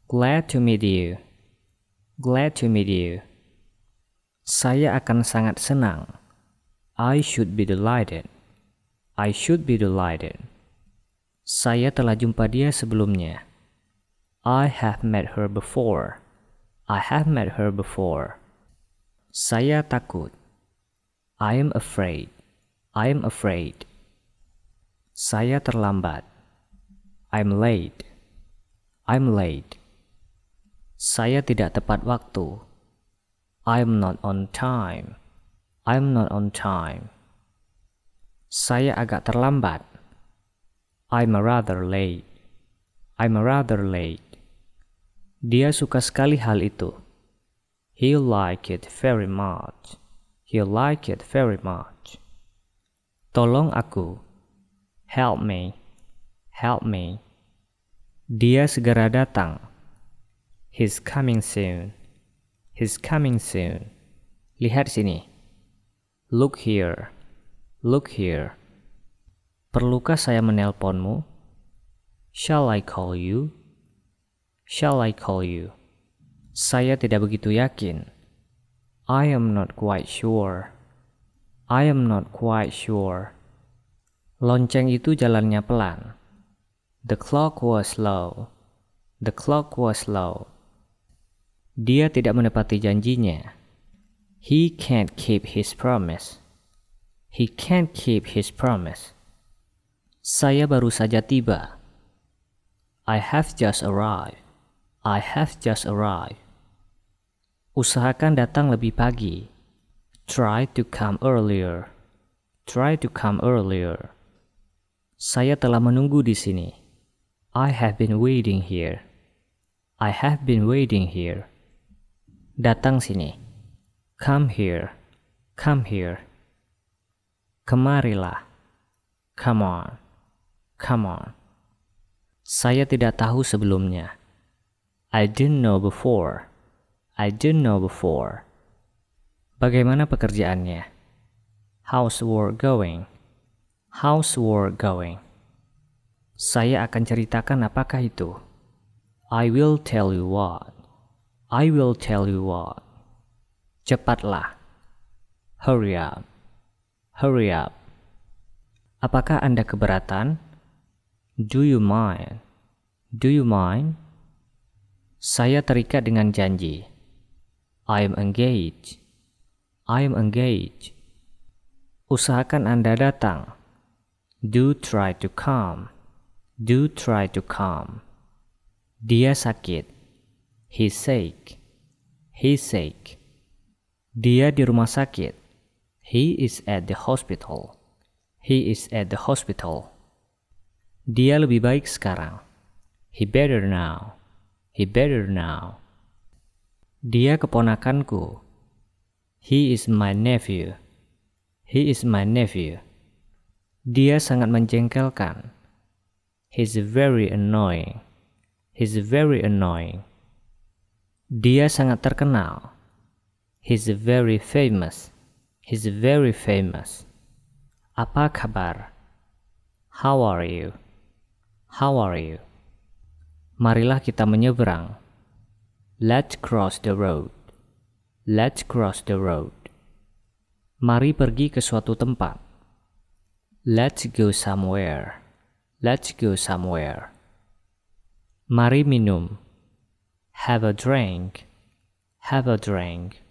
Glad to meet you. Glad to meet you. Saya akan sangat senang. I should be delighted. I should be delighted. Saya telah jumpa dia sebelumnya. I have met her before. I have met her before. Saya takut. I am afraid. I am afraid. Saya terlambat. I'm late. I'm late. Saya tidak tepat waktu. I'm not on time. I'm not on time. Saya agak terlambat. I'm rather late. I'm rather late. Dia suka sekali hal itu. He liked it very much. He liked it very much. Tolong aku. Help me. Help me. Dia segera datang. He's coming soon. He's coming soon. Lihat sini. Look here. Look here. Perlukah saya menelponmu? Shall I call you? Shall I call you? Saya tidak begitu yakin. I am not quite sure. I am not quite sure. Lonceng itu jalannya pelan. The clock was slow. The clock was slow. Dia tidak menepati janjinya. He can't keep his promise. He can't keep his promise. Saya baru saja tiba. I have just arrived. I have just arrived. Usahakan datang lebih pagi. Try to come earlier. Try to come earlier. Saya telah menunggu di sini. I have been waiting here. I have been waiting here. Datang sini. Come here. Come here. Kemarilah. Come on. Come on. Saya tidak tahu sebelumnya. I didn't know before. I didn't know before. Bagaimana pekerjaannya? How's work going? How's work going? Saya akan ceritakan apakah itu. I will tell you what. I will tell you what. Cepatlah. Hurry up. Hurry up. Apakah Anda keberatan? Do you mind? Do you mind? Saya terikat dengan janji. I am engaged. I am engaged. Usahakan Anda datang. Do try to come. Do try to come. Dia sakit. He's sick. He's sick. Dia di rumah sakit. He is at the hospital. He is at the hospital. Dia lebih baik sekarang. He better now. He better now. Dia keponakanku. He is my nephew. He is my nephew. Dia sangat menjengkelkan. He's very annoying. He's very annoying. Dia sangat terkenal. He's very famous. He's very famous. Apa kabar? How are you? How are you? Marilah kita menyeberang. Let's cross the road. Let's cross the road. Mari pergi ke suatu tempat. Let's go somewhere. Let's go somewhere. Mari minum. Have a drink. Have a drink.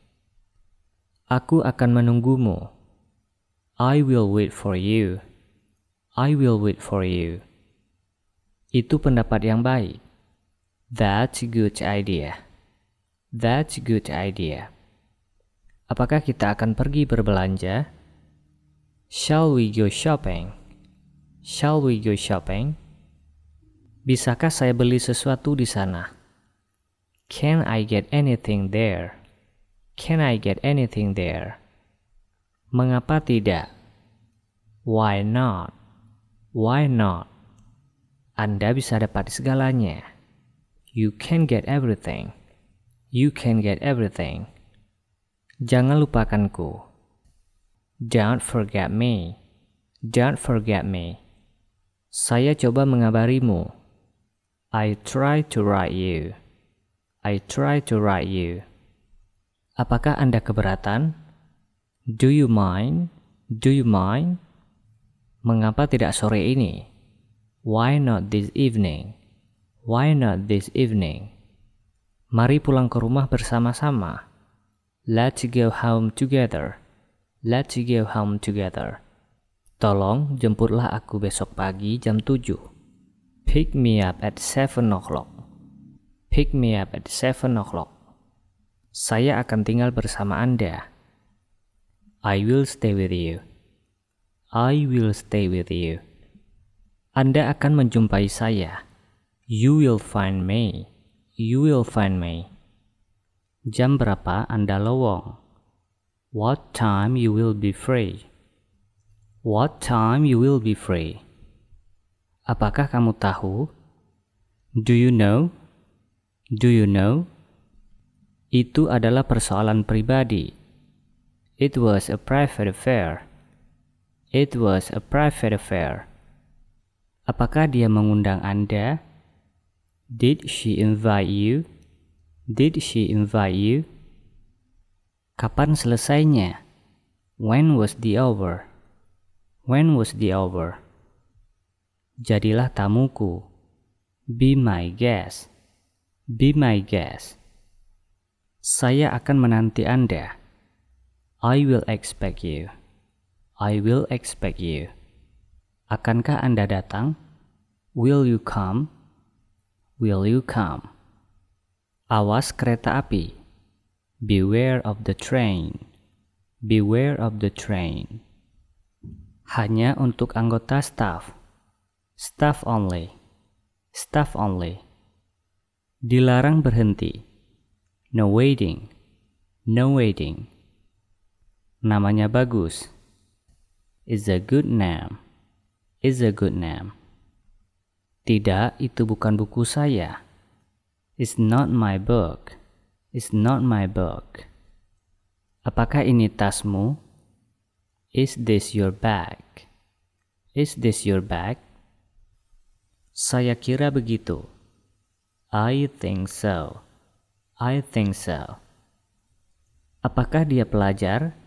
Aku akan menunggumu. I will wait for you. I will wait for you. Itu pendapat yang baik. That's a good idea. That's a good idea. Apakah kita akan pergi berbelanja? Shall we go shopping? Shall we go shopping? Bisakah saya beli sesuatu di sana? Can I get anything there? Can I get anything there? Mengapa tidak? Why not? Why not? Anda bisa dapat segalanya. You can get everything. You can get everything. Jangan lupakanku. Don't forget me. Don't forget me. Saya coba mengabarimu. I try to write you. I try to write you. Apakah Anda keberatan? Do you mind? Do you mind? Mengapa tidak sore ini? Why not this evening? Why not this evening? Mari pulang ke rumah bersama-sama. Let's go home together. Let's go home together. Tolong jemputlah aku besok pagi jam 7. Pick me up at 7 o'clock. Pick me up at 7 o'clock. Saya akan tinggal bersama Anda. I will stay with you. I will stay with you. Anda akan menjumpai saya. You will find me. You will find me. Jam berapa Anda lowong? What time you will be free? What time you will be free? Apakah kamu tahu? Do you know? Do you know? Itu adalah persoalan pribadi. It was a private affair. It was a private affair. Apakah dia mengundang Anda? Did she invite you? Did she invite you? Kapan selesainya? When was the hour? When was the hour? Jadilah tamuku. Be my guest. Be my guest. Saya akan menanti Anda. I will expect you. I will expect you. Akankah Anda datang? Will you come? Will you come? Awas kereta api. Beware of the train. Beware of the train. Hanya untuk anggota staff. Staff only. Staff only. Dilarang berhenti. No waiting. No waiting. Namanya bagus. It's a good name. It's a good name. Tidak, itu bukan buku saya. It's not my book. It's not my book. Apakah ini tasmu? Is this your bag? Is this your bag? Saya kira begitu. I think so. I think so. Apakah dia pelajar?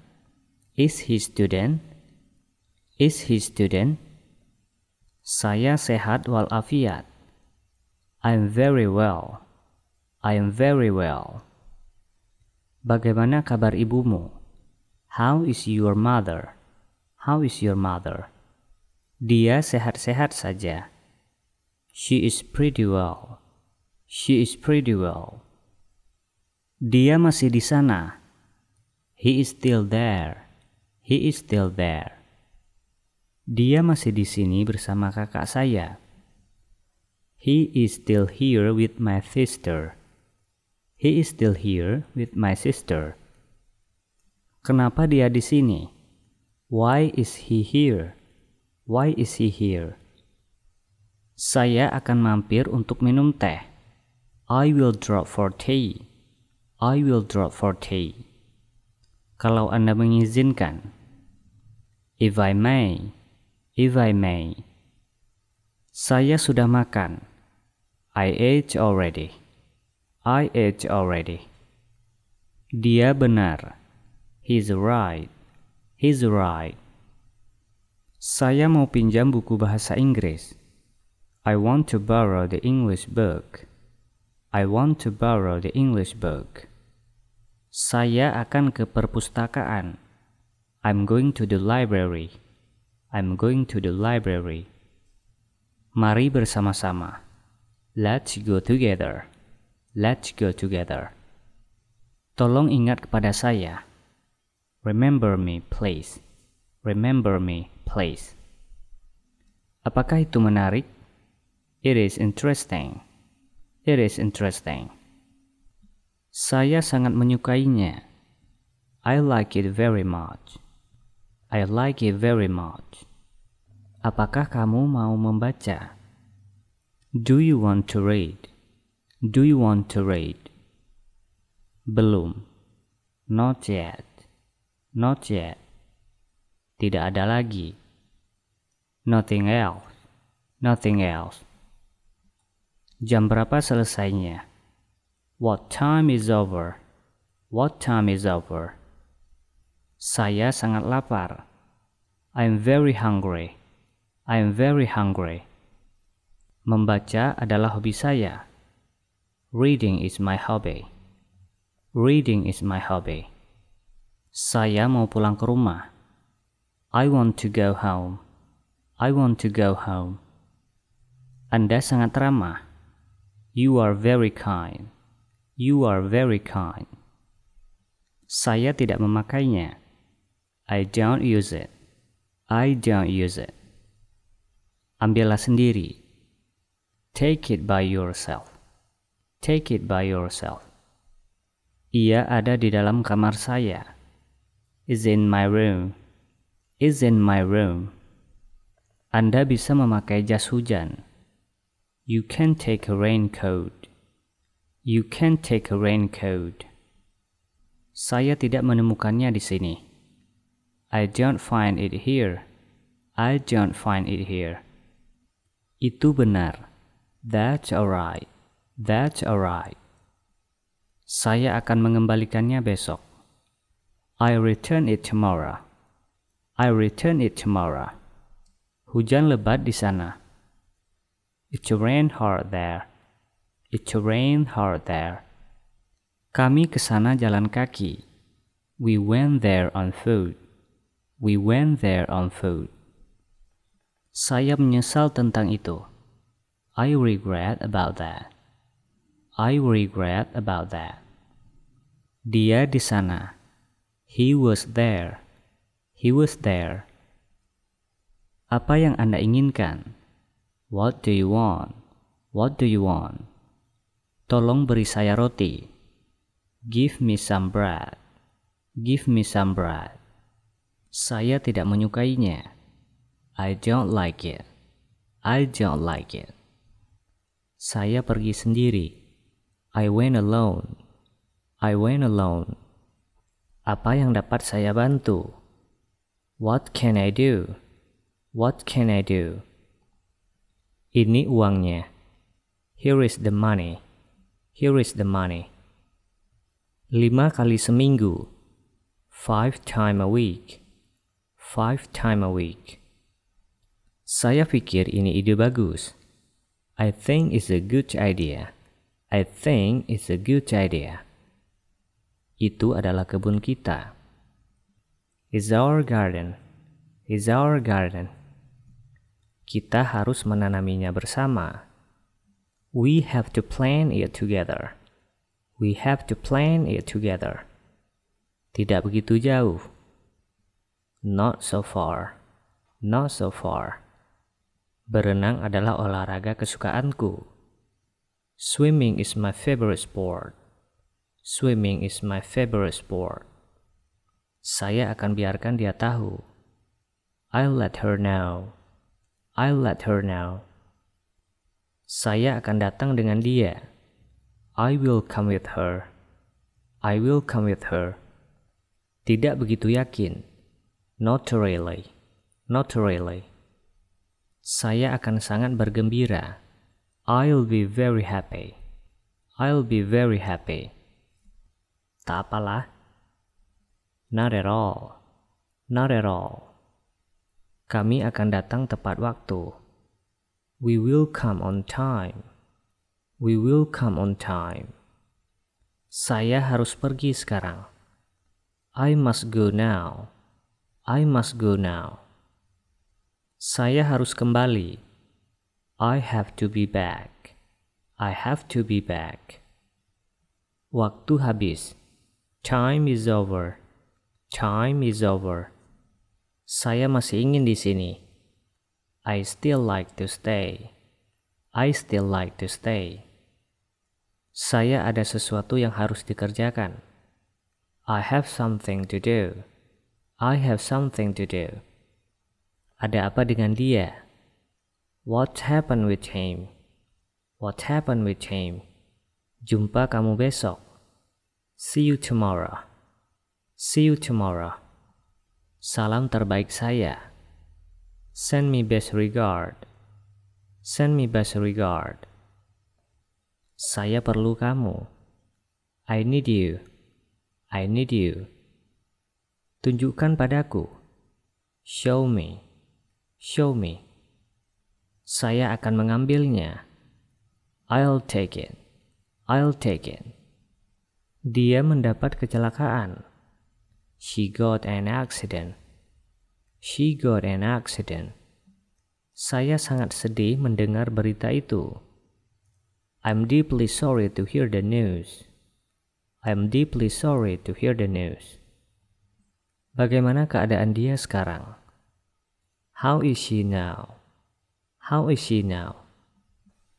Is he student? Is he student? Saya sehat walafiat. I'm very well. I'm very well. Bagaimana kabar ibumu? How is your mother? How is your mother? Dia sehat-sehat saja. She is pretty well. She is pretty well. Dia masih di sana. He is still there. He is still there. Dia masih di sini bersama kakak saya. He is still here with my sister. He is still here with my sister. Kenapa dia di sini? Why is he here? Why is he here? Saya akan mampir untuk minum teh. I will drop for tea. I will drop for tea. Kalau Anda mengizinkan. If I may. If I may. Saya sudah makan. I ate already. I ate already. Dia benar. He's right. He's right. Saya mau pinjam buku bahasa Inggris. I want to borrow the English book. I want to borrow the English book. Saya akan ke perpustakaan. I'm going to the library. I'm going to the library. Mari bersama-sama. Let's go together. Let's go together. Tolong ingat kepada saya. Remember me, please. Remember me, please. Apakah itu menarik? It is interesting. It is interesting. Saya sangat menyukainya. I like it very much. I like it very much. Apakah kamu mau membaca? Do you want to read? Do you want to read? Belum. Not yet. Not yet. Tidak ada lagi. Nothing else. Nothing else. Jam berapa selesainya? What time is over? What time is over? Saya sangat lapar. I'm very hungry. I'm very hungry. Membaca adalah hobi saya. Reading is my hobby. Reading is my hobby. Saya mau pulang ke rumah. I want to go home. I want to go home. Anda sangat ramah. You are very kind. You are very kind. Saya tidak memakainya. I don't use it. I don't use it. Ambillah sendiri. Take it by yourself. Take it by yourself. Ia ada di dalam kamar saya. Is in my room. Is in my room. Anda bisa memakai jas hujan. You can take a raincoat. You can take a raincoat. Saya tidak menemukannya di sini. I don't find it here. I don't find it here. Itu benar. That's alright. That's alright. Saya akan mengembalikannya besok. I return it tomorrow. I return it tomorrow. Hujan lebat di sana. It rained hard there. It rained hard there. Kami ke sana jalan kaki. We went there on foot. We went there on foot. Saya menyesal tentang itu. I regret about that. I regret about that. Dia di sana. He was there. He was there. Apa yang Anda inginkan? What do you want? What do you want? Tolong beri saya roti. Give me some bread. Give me some bread. Saya tidak menyukainya. I don't like it. I don't like it. Saya pergi sendiri. I went alone. I went alone. Apa yang dapat saya bantu? What can I do? What can I do? Ini uangnya. Here is the money. Here is the money. 5 kali seminggu. 5 times a week. 5 times a week. Saya pikir ini ide bagus. I think it's a good idea. I think it's a good idea. Itu adalah kebun kita. It's our garden. It's our garden. Kita harus menanaminya bersama. We have to plant it together. We have to plant it together. Tidak begitu jauh. Not so far. Not so far. Berenang adalah olahraga kesukaanku. Swimming is my favorite sport. Swimming is my favorite sport. Saya akan biarkan dia tahu. I'll let her know. I'll let her know. Saya akan datang dengan dia. I will come with her. I will come with her. Tidak begitu yakin. Not really. Not really. Saya akan sangat bergembira. I'll be very happy. I'll be very happy. Tak apalah. Not at all. Not at all. Kami akan datang tepat waktu. We will come on time. We will come on time. Saya harus pergi sekarang. I must go now. I must go now. Saya harus kembali. I have to be back. I have to be back. Waktu habis. Time is over. Time is over. Saya masih ingin di sini. I still like to stay. I still like to stay. Saya ada sesuatu yang harus dikerjakan. I have something to do. I have something to do. Ada apa dengan dia? What happened with him? What happened with him? Jumpa kamu besok. See you tomorrow. See you tomorrow. Salam terbaik saya. Send me best regard. Send me best regard. Saya perlu kamu. I need you. I need you. Tunjukkan padaku. Show me. Show me. Saya akan mengambilnya. I'll take it. I'll take it. Dia mendapat kecelakaan. She got an accident. She got an accident. Saya sangat sedih mendengar berita itu. I'm deeply sorry to hear the news. I'm deeply sorry to hear the news. Bagaimana keadaan dia sekarang? How is she now? How is she now?